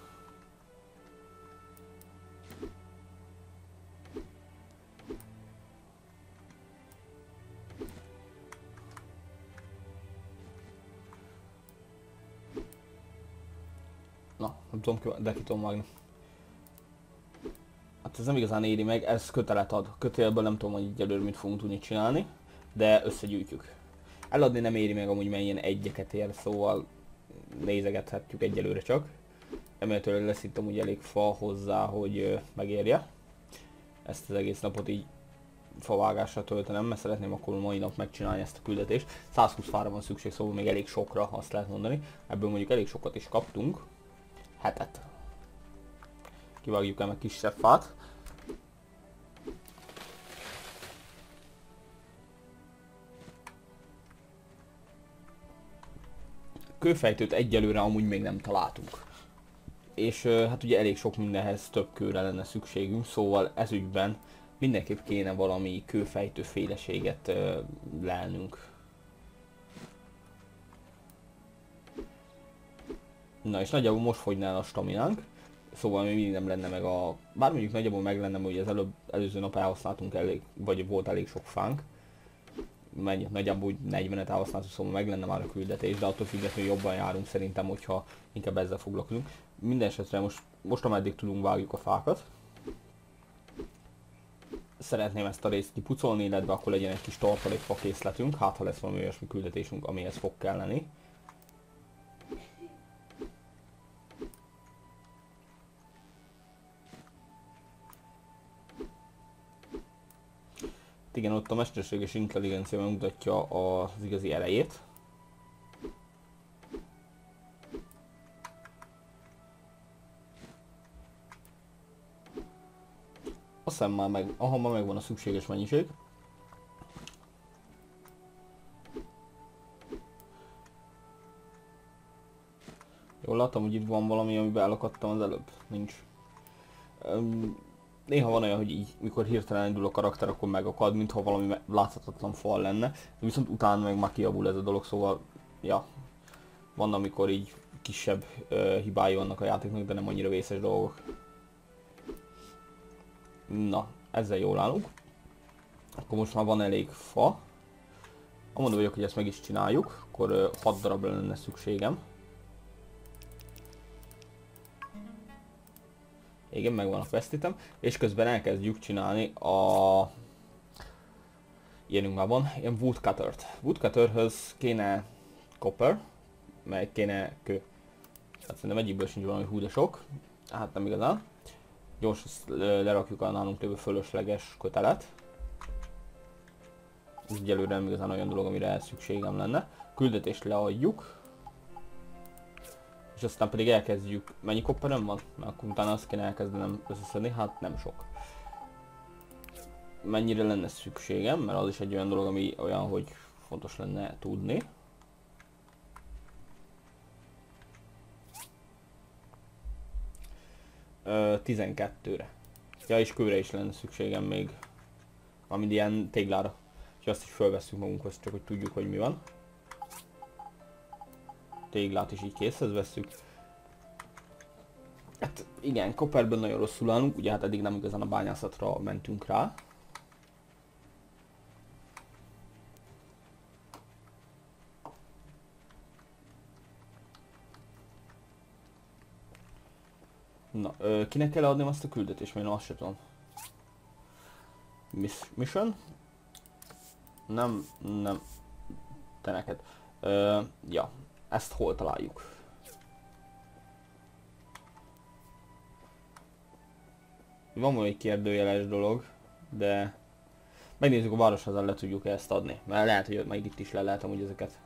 Tudom, de ki tudom vágni. Hát ez nem igazán éri meg, ez kötelet ad. Kötélből nem tudom, hogy így előre mit fogunk tudni csinálni, de összegyűjtjük. Eladni nem éri meg amúgy, mert ilyen egyeket ér, szóval nézegethetjük egyelőre csak. Emeltől lesz itt amúgy elég fa hozzá, hogy megérje. Ezt az egész napot így favágásra töltenem, mert szeretném akkor mai nap megcsinálni ezt a küldetést. százhúsz fára van szükség, szóval még elég sokra, azt lehet mondani. Ebből mondjuk elég sokat is kaptunk. Hetet. Kivágjuk el meg kisebb fát. Kőfejtőt egyelőre amúgy még nem találtunk. És hát ugye elég sok mindenhez több kőre lenne szükségünk, szóval ezügyben mindenképp kéne valami kőfejtő féleséget lelnünk. Na és nagyjából most fogyná el a staminánk, szóval még mindig nem lenne meg a... Bár mondjuk nagyjából meg lenne, hogy az előbb, előző nap elhasználtunk elég, vagy volt elég sok fánk. Mennyit, nagyjából negyvenet elhasználtunk, szóval meg lenne már a küldetés, de attól függetlenül jobban járunk szerintem, hogyha inkább ezzel foglalkozunk. Mindenesetre most, most ameddig tudunk, vágjuk a fákat. Szeretném ezt a részt kipucolni, illetve akkor legyen egy kis tartalékfa készletünk, hát ha lesz valami olyasmi küldetésünk, amihez fog kelleni. Igen, ott a mesterséges intelligencia megmutatja az igazi erejét. Azt hiszem már meg, aha, már megvan a szükséges mennyiség. Jól látom, hogy itt van valami, amiben elakadtam az előbb. Nincs. Um, Néha van olyan, hogy így, mikor hirtelen indul a karakter, akkor megakad, mintha valami láthatatlan fal lenne. Viszont utána meg már kiavul ez a dolog, szóval, ja. Van, amikor így kisebb uh, hibái vannak a játéknak, de nem annyira vészes dolgok. Na, ezzel jól állunk. Akkor most már van elég fa. Amondó vagyok, hogy ezt meg is csináljuk, akkor uh, hat darab lenne szükségem. Igen, megvan a fesztítem, és közben elkezdjük csinálni a... Ilyenünk már van, ilyen woodcuttert. Woodcutterhöz kéne copper, meg kéne kő. Hát szerintem egyikből sincs valami hú de sok. Hát nem igazán. Gyorsan lerakjuk a nálunk lévő fölösleges kötelet. Ez egyelőre nem igazán olyan dolog, amire szükségem lenne. Küldetést leadjuk. És aztán pedig elkezdjük, mennyi kopperem van? Mert akkor utána azt kéne elkezdenem összeszedni, hát nem sok. Mennyire lenne szükségem, mert az is egy olyan dolog, ami olyan, hogy fontos lenne tudni. Ö, tizenkettőre. Ja, és kőre is lenne szükségem még. Amint ilyen téglára. És azt is fölvesszük magunkhoz, csak hogy tudjuk, hogy mi van. Téglát is így készhez vesszük. Hát igen, Copperből nagyon rosszul állunk, ugye hát eddig nem igazán a bányászatra mentünk rá. Na, ö, kinek kell adnom azt a küldetést, mert én azt sem tudom. Miss, mission? Nem, nem. Te neked. Ö, ja, ezt hol találjuk? Van olyan kérdőjeles dolog, de megnézzük a városhoz, le tudjuk-e ezt adni. Mert lehet, hogy meg itt is le lehet amúgy ezeket.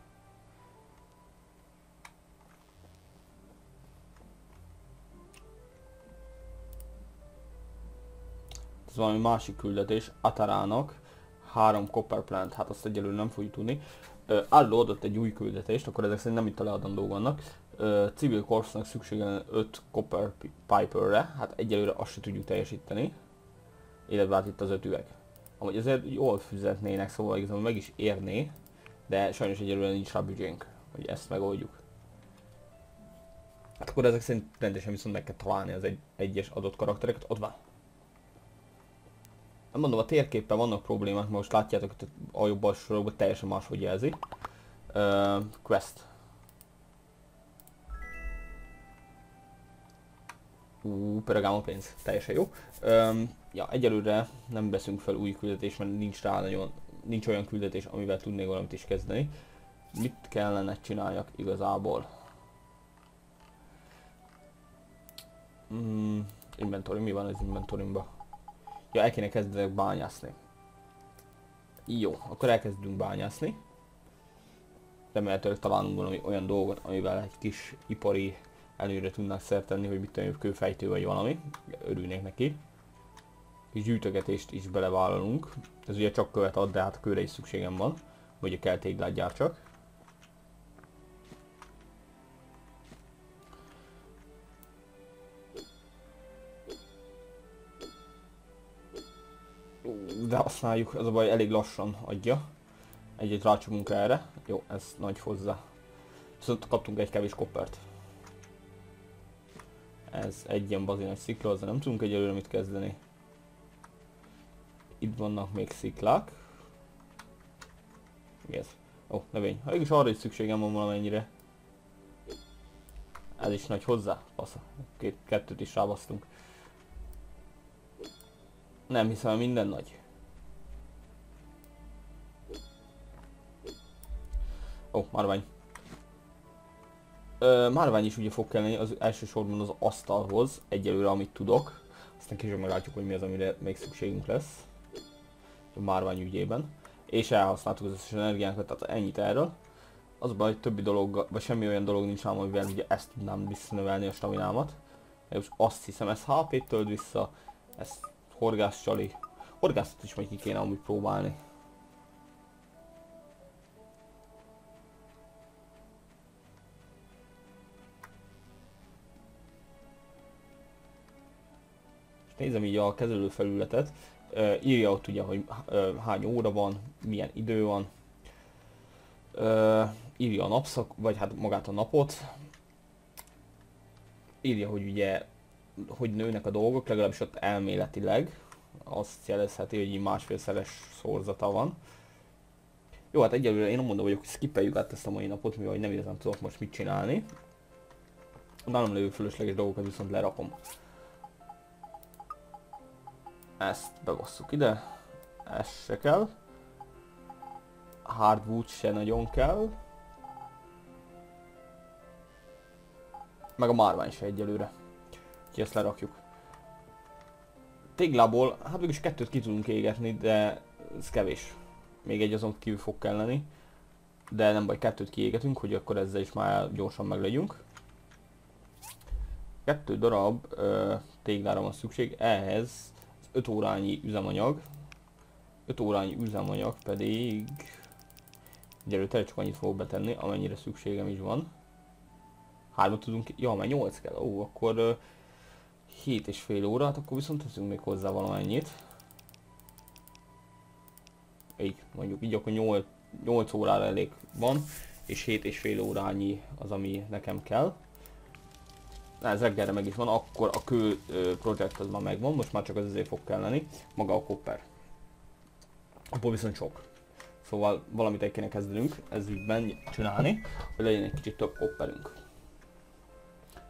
Ez valami másik küldetés, Atarának három copper plant, hát azt egyelőre nem fogjuk tudni. Álló adott egy új küldetést, akkor ezek szerint nem itt a leadandó vannak. Civil Corpsnak szüksége lenne öt Copper Piperre, hát egyelőre azt se tudjuk teljesíteni. Illetve hát itt az öt üveg. Amúgy azért jól füzetnének, szóval igazából meg is érné, de sajnos egyelőre nincs rá büdzsénk, hogy ezt megoldjuk. Hát akkor ezek szerint rendesen viszont meg kell találni az egy, egyes adott karaktereket, ott van. Nem mondom, a térképpen vannak problémák, most látjátok, hogy a jobb alsó sorokban teljesen máshogy jelzi. Uh, quest. Ú, pörögám a pénz, teljesen jó. Um, ja, egyelőre nem veszünk fel új küldetés, mert nincs rá nagyon, nincs olyan küldetés, amivel tudnék valamit is kezdeni. Mit kellene csináljak igazából? Mm, inventory, mi van az inventorimba? Ja, el kéne kezdenek bányászni. Jó, akkor elkezdünk bányászni. Remélhetőleg találunk valami olyan dolgot, amivel egy kis ipari előre tudnak szert tenni, hogy mit tudom, kőfejtő vagy valami. Örülnék neki. És gyűjtögetést is belevállalunk. Ez ugye csak követ ad, de hát a kőre is szükségem van. Vagy a kell téglát gyártsak. De használjuk, az a baj, elég lassan adja. Egyet rácsomunk erre. Jó, ez nagy hozzá. Viszont kaptunk egy kevés koppert. Ez egy ilyen bazi nagy szikla, azzal nem tudunk egyelőre mit kezdeni. Itt vannak még sziklák. Mi ez? Ó, növény. Ha mégis arra is szükségem van valamennyire. Ez is nagy hozzá. Passza. Két, kettőt is rábasztunk. Nem hiszem, minden nagy. Ó, márvány. Ö, márvány is ugye fog kelleni az elsősorban az asztalhoz, egyelőre amit tudok. Aztán később meglátjuk, hogy mi az, amire még szükségünk lesz. A márvány ügyében. És elhasználtuk az összes energiánkat, tehát ennyit erről. Az a baj, hogy többi dolog, vagy semmi olyan dolog nincs ám, amivel ugye ezt tudnám visszanövelni a staminámat. Most azt hiszem, ez há pét tölt vissza, ezt horgászcsali. Horgásztot is majd ki kéne amúgy próbálni. És nézem így a kezelőfelületet. Ö, írja ott ugye, hogy ö, hány óra van, milyen idő van. Ö, írja a napszak, vagy hát magát a napot. Írja, hogy ugye hogy nőnek a dolgok, legalábbis ott elméletileg. Azt jelezheti, hogy így másfélszeres szorzata van. Jó, hát egyelőre én nem mondom, hogy skippeljük át ezt a mai napot, mivel nem igazán tudok most mit csinálni. A nálam lévő fölösleges dolgokat viszont lerakom. Ezt bebasszuk ide. Ez se kell. Hardwood se nagyon kell. Meg a márvány se egyelőre. Úgyhogy ezt lerakjuk. Téglából, hát mégis kettőt ki tudunk égetni, de ez kevés. Még egy azon kívül fog kelleni. De nem baj, kettőt kiégetünk, hogy akkor ezzel is már gyorsan meglegyünk. Kettő darab ö, téglára van szükség, ehhez öt órányi üzemanyag. öt órányi üzemanyag pedig... Gyerőtel csak annyit fogok betenni, amennyire szükségem is van. hármat tudunk, ja, már nyolc kell, ó, akkor... Ö, hét és fél óra, hát akkor viszont teszünk még hozzá valamennyit. Így, mondjuk így akkor nyolc, nyolc órára elég van, és hét és fél órányi az, ami nekem kell. ez reggelre meg is van, akkor a kő projekt az már megvan, most már csak az azért fog kelleni, maga a copper. Abból viszont sok. Szóval valamit el kéne kezdenünk ez ügyben csinálni, hogy legyen egy kicsit több copperünk.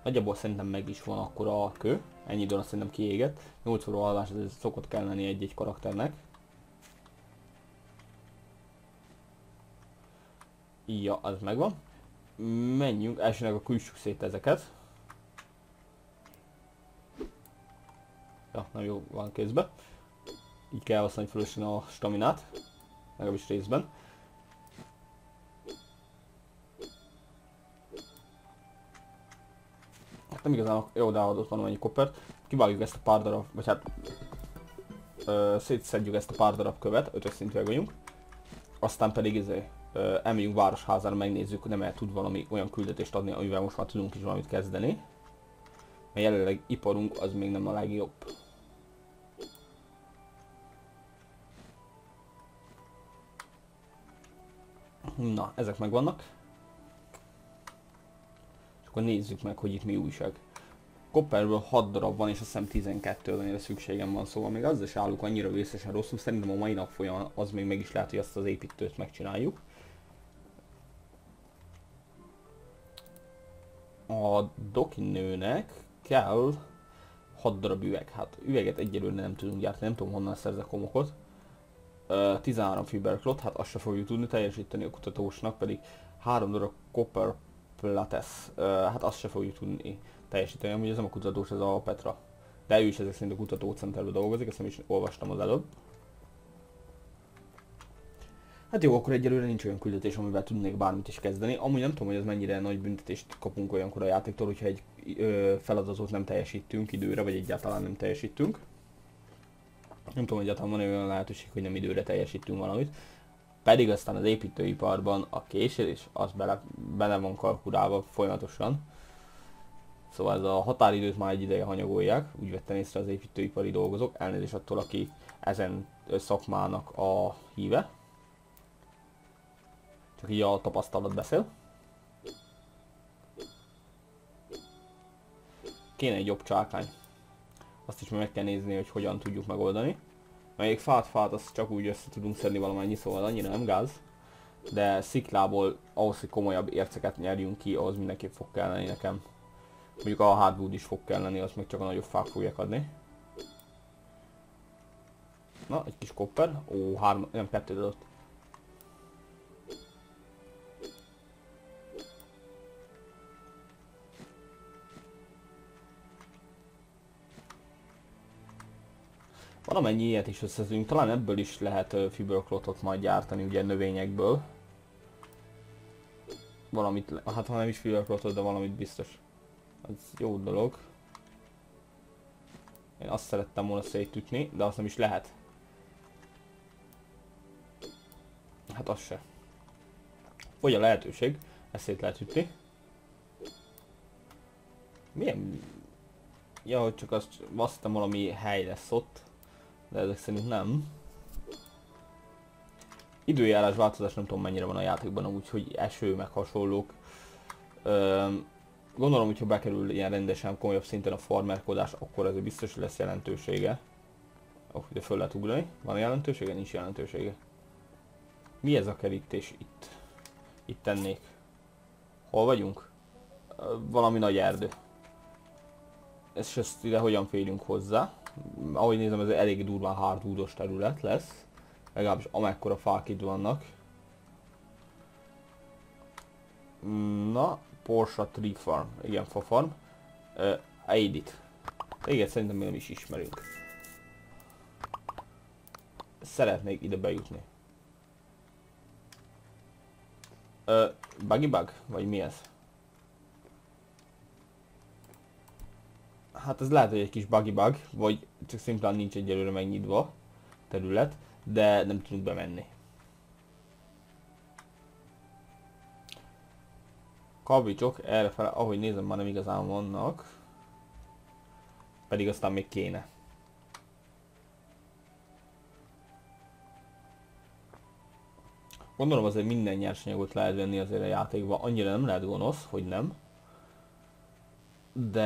Nagyjából szerintem meg is van akkor a kő, ennyi időn azt szerintem kiégett. nyolc óra alvás, ez szokott kell lenni egy-egy karakternek. Ja, ez megvan. Menjünk, elsőnek a külsük szét ezeket. Ja, nem jó van kézbe. Így kell használni fölösen a staminát, legalábbis részben. Hát nem igazán jó, de adott van annyi koppert. Kivágjuk ezt a pár darab, vagy hát ö, szétszedjük ezt a pár darab követ, ötös szintűleg vagyunk. Aztán pedig izé, ö, elmegyünk városházára, megnézzük, nem el tud valami olyan küldetést adni, amivel most már tudunk is valamit kezdeni. Mert jelenleg iparunk az még nem a legjobb. Na, ezek megvannak. És akkor nézzük meg, hogy itt mi újság. Copperből hat darab van, és azt hiszem tizenkettő amire szükségem van, szóval még azzal se állunk annyira vészesen rosszul. Szerintem a mai nap folyamán az még meg is lehet, hogy azt az építőt megcsináljuk. A dokinőnek kell hat darab üveg. Hát üveget egyelőre nem tudunk gyártani, nem tudom honnan szerzek homokot. tizenhárom fiberklot, hát azt se fogjuk tudni teljesíteni a kutatósnak, pedig három darab copper plates, hát azt se fogjuk tudni teljesíteni, amúgy ez nem a kutatós, ez a Petra. De ő is ezek szerint a kutatócenterben dolgozik, ezt nem is olvastam az előbb. Hát jó, akkor egyelőre nincs olyan küldetés, amivel tudnék bármit is kezdeni. Amúgy nem tudom, hogy ez mennyire nagy büntetést kapunk olyankor a játéktól, hogyha egy feladatot nem teljesítünk időre, vagy egyáltalán nem teljesítünk. Nem tudom, egyáltalán van olyan lehetőség, hogy nem időre teljesítünk valamit. Pedig aztán az építőiparban a késés, az bele, bele van kalkulálva folyamatosan. Szóval ez a határidőt már egy ideje hanyagolják, úgy vettem észre az építőipari dolgozók, elnézést attól, aki ezen szakmának a híve. Csak így a tapasztalat beszél. Kéne egy jobb csákány. Azt is meg kell nézni, hogy hogyan tudjuk megoldani. Melyik fát-fát azt csak úgy össze tudunk szedni valamennyi, szóval annyira nem gáz. De sziklából ahhoz, hogy komolyabb érceket nyerjünk ki, ahhoz mindenképp fog kelleni nekem. Mondjuk a hardwood is fog kelleni, azt meg csak a nagyobb fák fogják adni. Na, egy kis copper. Ó, három, nem, kettőt adott. Valamennyi ilyet is összeszedünk, talán ebből is lehet uh, fiberklotot majd gyártani, ugye növényekből. Valamit, hát ha nem is fiberklotot, de valamit biztos. Ez jó dolog. Én azt szerettem volna szétütni, de azt nem is lehet. Hát az se. Fogy a lehetőség, ezt szét lehet ütni. Milyen... Ja, hogy csak azt vasztam, valami hely lesz ott. De ezek szerint nem. Időjárás változás nem tudom mennyire van a játékban, úgyhogy eső meg hasonlók. Öm, gondolom, hogyha bekerül ilyen rendesen komolyabb szinten a farmerkodás, akkor ez biztos lesz jelentősége. Oh, de föl lehet ugrani. Van jelentősége? Nincs jelentősége. Mi ez a kerítés itt? Itt tennék. Hol vagyunk? Valami nagy erdő. És ezt ide hogyan férjünk hozzá? Ahogy nézem, ez elég durván hardwoodos terület lesz. Legalábbis amekkora fák itt vannak. Na, Portia Tree Farm. Igen, fa farm. Uh, Edit. Igen, szerintem még nem is ismerünk. Szeretnék ide bejutni. Uh, buggy bug? Vagy mi ez? Hát ez lehet, hogy egy kis buggy bug, vagy csak szimplán nincs egyelőre megnyitva terület, de nem tudunk bemenni. Kavicsok errefele, ahogy nézem, már nem igazán vannak. Pedig aztán még kéne. Gondolom azért minden nyersanyagot lehet venni azért a játékban, annyira nem lehet gonosz, hogy nem. de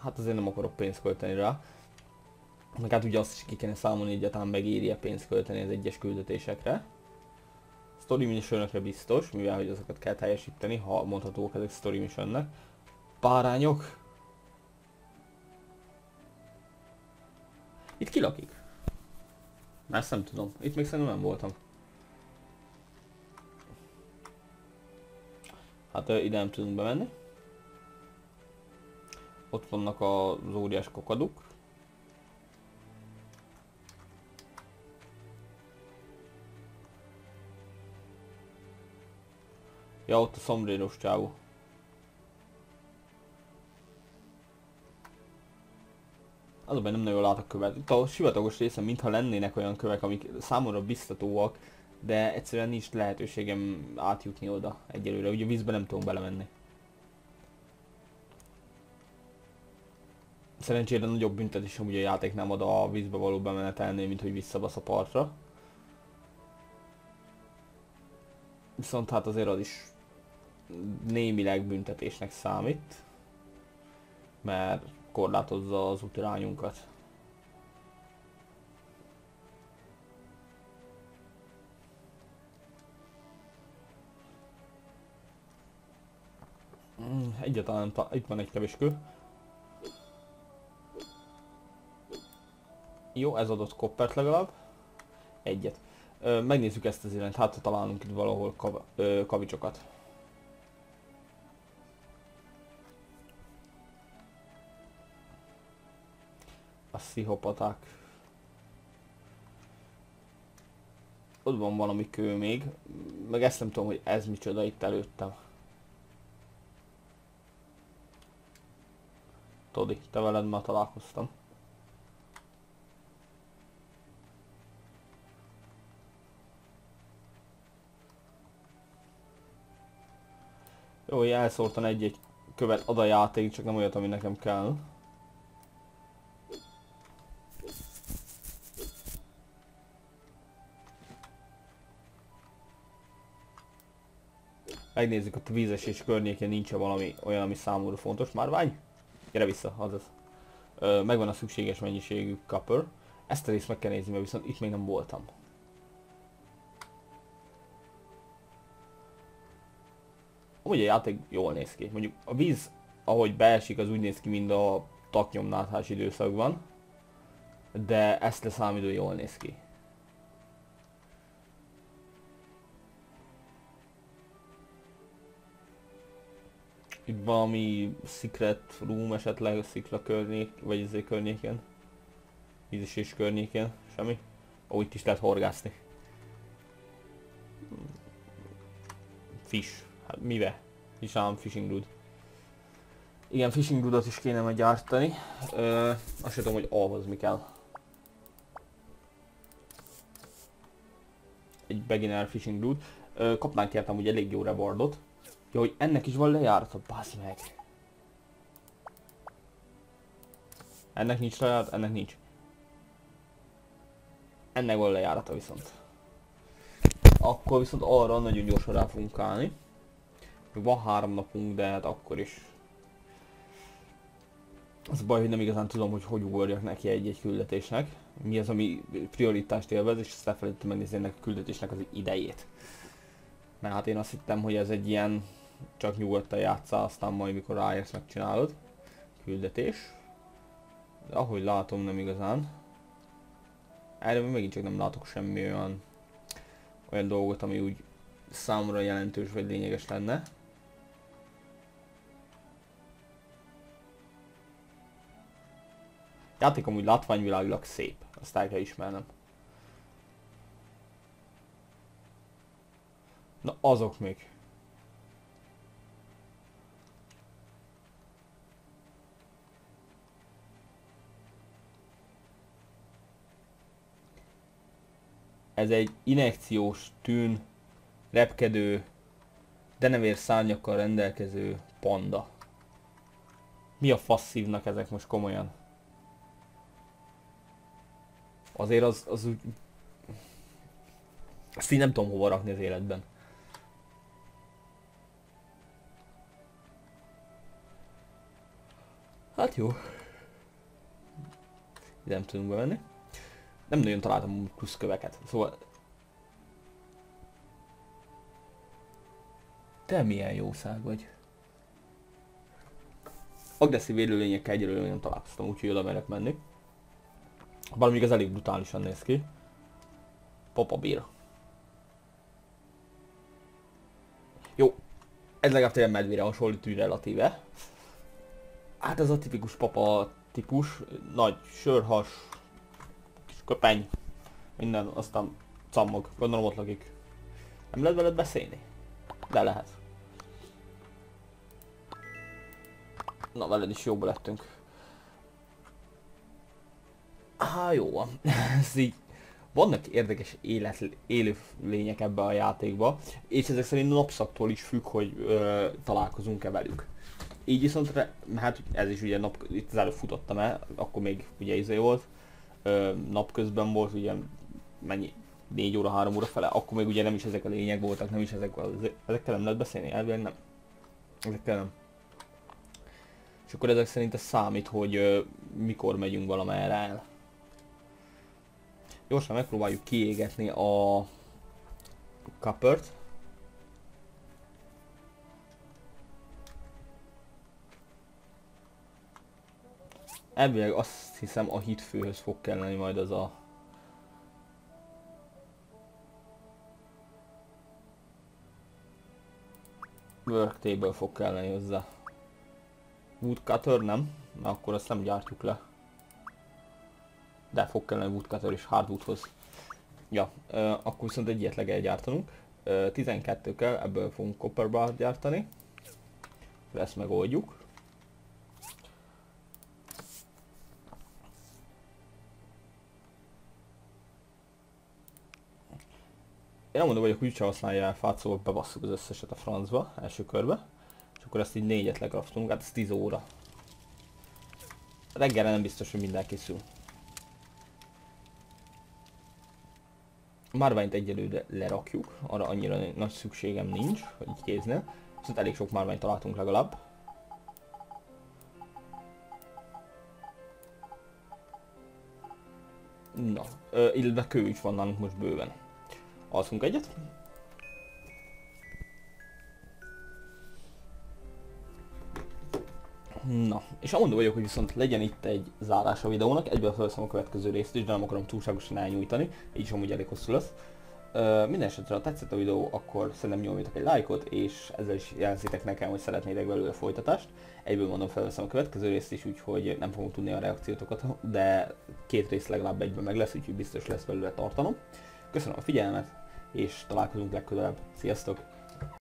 hát azért nem akarok pénzt költeni rá. Meg hát ugye azt is ki kéne számolni, hogy egyáltalán megéri-e pénzt költeni az egyes küldetésekre. Story missionökre biztos, mivel hogy azokat kell teljesíteni, ha mondhatók ezek story missionnek. Párányok! Itt ki lakik? Már ezt nem tudom. Itt még szerintem nem voltam. Hát ide nem tudunk bemenni. Ott vannak az óriás kokaduk. Ja, ott a szombréros csávó. Az abban nem nagyon látok követ. Itt a sivatagos része, mintha lennének olyan kövek, amik számomra biztatóak, de egyszerűen nincs lehetőségem átjutni oda egyelőre. Ugye a vízbe nem tudom belemenni. Szerencsére nagyobb büntetés amúgy a játék nem ad a vízbe való bemenetelnél, mint hogy visszabasz a partra. Viszont hát azért az is némileg büntetésnek számít, mert korlátozza az útirányunkat. Egyáltalán itt van egy kevés kő. Jó, ez adott koppert legalább. Egyet. Ö, megnézzük ezt az irányt, hát ha találunk itt valahol kav ö, kavicsokat. A szihopaták. Ott van valami kő még, meg ezt nem tudom, hogy ez micsoda itt előttem. Toby, te veled már találkoztam. Jó, hogy elszórtan egy-egy követ ad a játék, csak nem olyat, ami nekem kell. Megnézzük, a vízesés környékén nincs-e valami olyan, ami számomra fontos. Márvány? Gyere vissza, azaz. Ö, megvan a szükséges mennyiségű copper. Ezt a részt meg kell nézni, mert viszont itt még nem voltam. Ugye a játék jól néz ki. Mondjuk a víz, ahogy beesik, az úgy néz ki, mint a taknyomnáthás időszakban. De ezt leszámítva jól néz ki. Itt valami secret room esetleg, a szikla környék, vagy ezért környéken. Vízesés környéken, semmi. Ó, itt is lehet horgászni. Fish. Hát mivel? Is ám fishing rod. Igen, fishing rodot is kéne majd gyártani. Ö, azt sem tudom, hogy ahhoz mi kell. Egy beginner fishing rod. Ö, kapnánk értem, hogy elég jó rewardot. Ja, hogy ennek is van lejárata, baszd meg. Ennek nincs lejárata, ennek nincs. Ennek van lejárata viszont. Akkor viszont arra nagyon gyorsan rá fogunk állni. Van három napunk, de hát akkor is. Az baj, hogy nem igazán tudom, hogy hogy ugorjak neki egy-egy küldetésnek. Mi az, ami prioritást élvez, és ezt elfelejtettem megnézni ennek a küldetésnek az idejét. Mert hát én azt hittem, hogy ez egy ilyen csak nyugodtan játsszál, aztán majd mikor ráérsz megcsinálod. Küldetés. De ahogy látom, nem igazán. Erre megint csak nem látok semmi olyan, olyan dolgot, ami úgy számomra jelentős vagy lényeges lenne. Játék amúgy látványvilágilag szép, azt el kell ismernem. Na azok még. Ez egy injekciós tűn, repkedő, denevér szárnyakkal rendelkező panda. Mi a fasz szívnak ezek most komolyan? Azért az, az úgy... Azt így nem tudom hova rakni az életben. Hát jó. Ide nem tudunk bemenni. Nem nagyon találtam pluszköveket, szóval... Te milyen jószág vagy. Agresszív élőlényekkel egyelőre nem találkoztam, úgyhogy oda merek menni. Bár még ez elég brutálisan néz ki. Papabír. Jó. Ez legalább tényleg medvére hasonlít, úgy relatíve. Hát ez a tipikus papa típus. Nagy sörhas, kis köpeny, minden, aztán cammog. Gondolom ott lakik. Nem lehet veled beszélni? De lehet. Na, veled is jobban lettünk. Há, jó van. Vannak érdekes élet, élő lények ebbe a játékba, és ezek szerint napszaktól is függ, hogy találkozunk-e velük. Így viszont, hát ez is ugye nap, itt az előbb futottam el, akkor még ugye izé volt, ö, napközben volt ugye mennyi, négy óra, három óra fele, akkor még ugye nem is ezek a lények voltak, nem is ezek, ezekkel nem lehet beszélni, elvileg nem. Ezekkel nem. És akkor ezek szerint ez számít, hogy ö, mikor megyünk valamerre el. Gyorsan megpróbáljuk kiégetni a kapört. Elvileg azt hiszem a hídfőhöz fog kelleni majd az a... Work table fog kelleni hozzá. Woodcutter nem, mert akkor azt nem gyártjuk le. De fog kellene woodcutter és hardwoodhoz. Ja, ö, akkor viszont egy ilyet legel gyártanunk. tizenkettő kell, ebből fogunk copperbar gyártani. Ezt megoldjuk. Én nem mondom, hogy a kulcsa használja el fát, szóval bebasszuk az összeset a francba, első körbe. És akkor ezt így négyet legraftunk, hát ez tíz óra. Reggelre nem biztos, hogy minden készül. A márványt egyelőre lerakjuk, arra annyira nagy szükségem nincs, hogy így kéznél. Viszont elég sok márványt találtunk legalább. Na, ö, illetve kő is van nálunk most bőven. Alszunk egyet. Na, és amondó vagyok, hogy viszont legyen itt egy zárás a videónak, egyből felveszem a következő részt is, de nem akarom túlságosan elnyújtani, így is amúgy elég hosszú lesz. Uh, minden esetre, ha tetszett a videó, akkor szerintem nyomjatok egy lájkot, és ezzel is jelzitek nekem, hogy szeretnétek belőle folytatást. Egyből mondom, felveszem a következő részt is, úgyhogy nem fogom tudni a reakciótokat, de két rész legalább egyben meg lesz, úgyhogy biztos lesz belőle tartanom. Köszönöm a figyelmet, és találkozunk legközelebb. Sziasztok!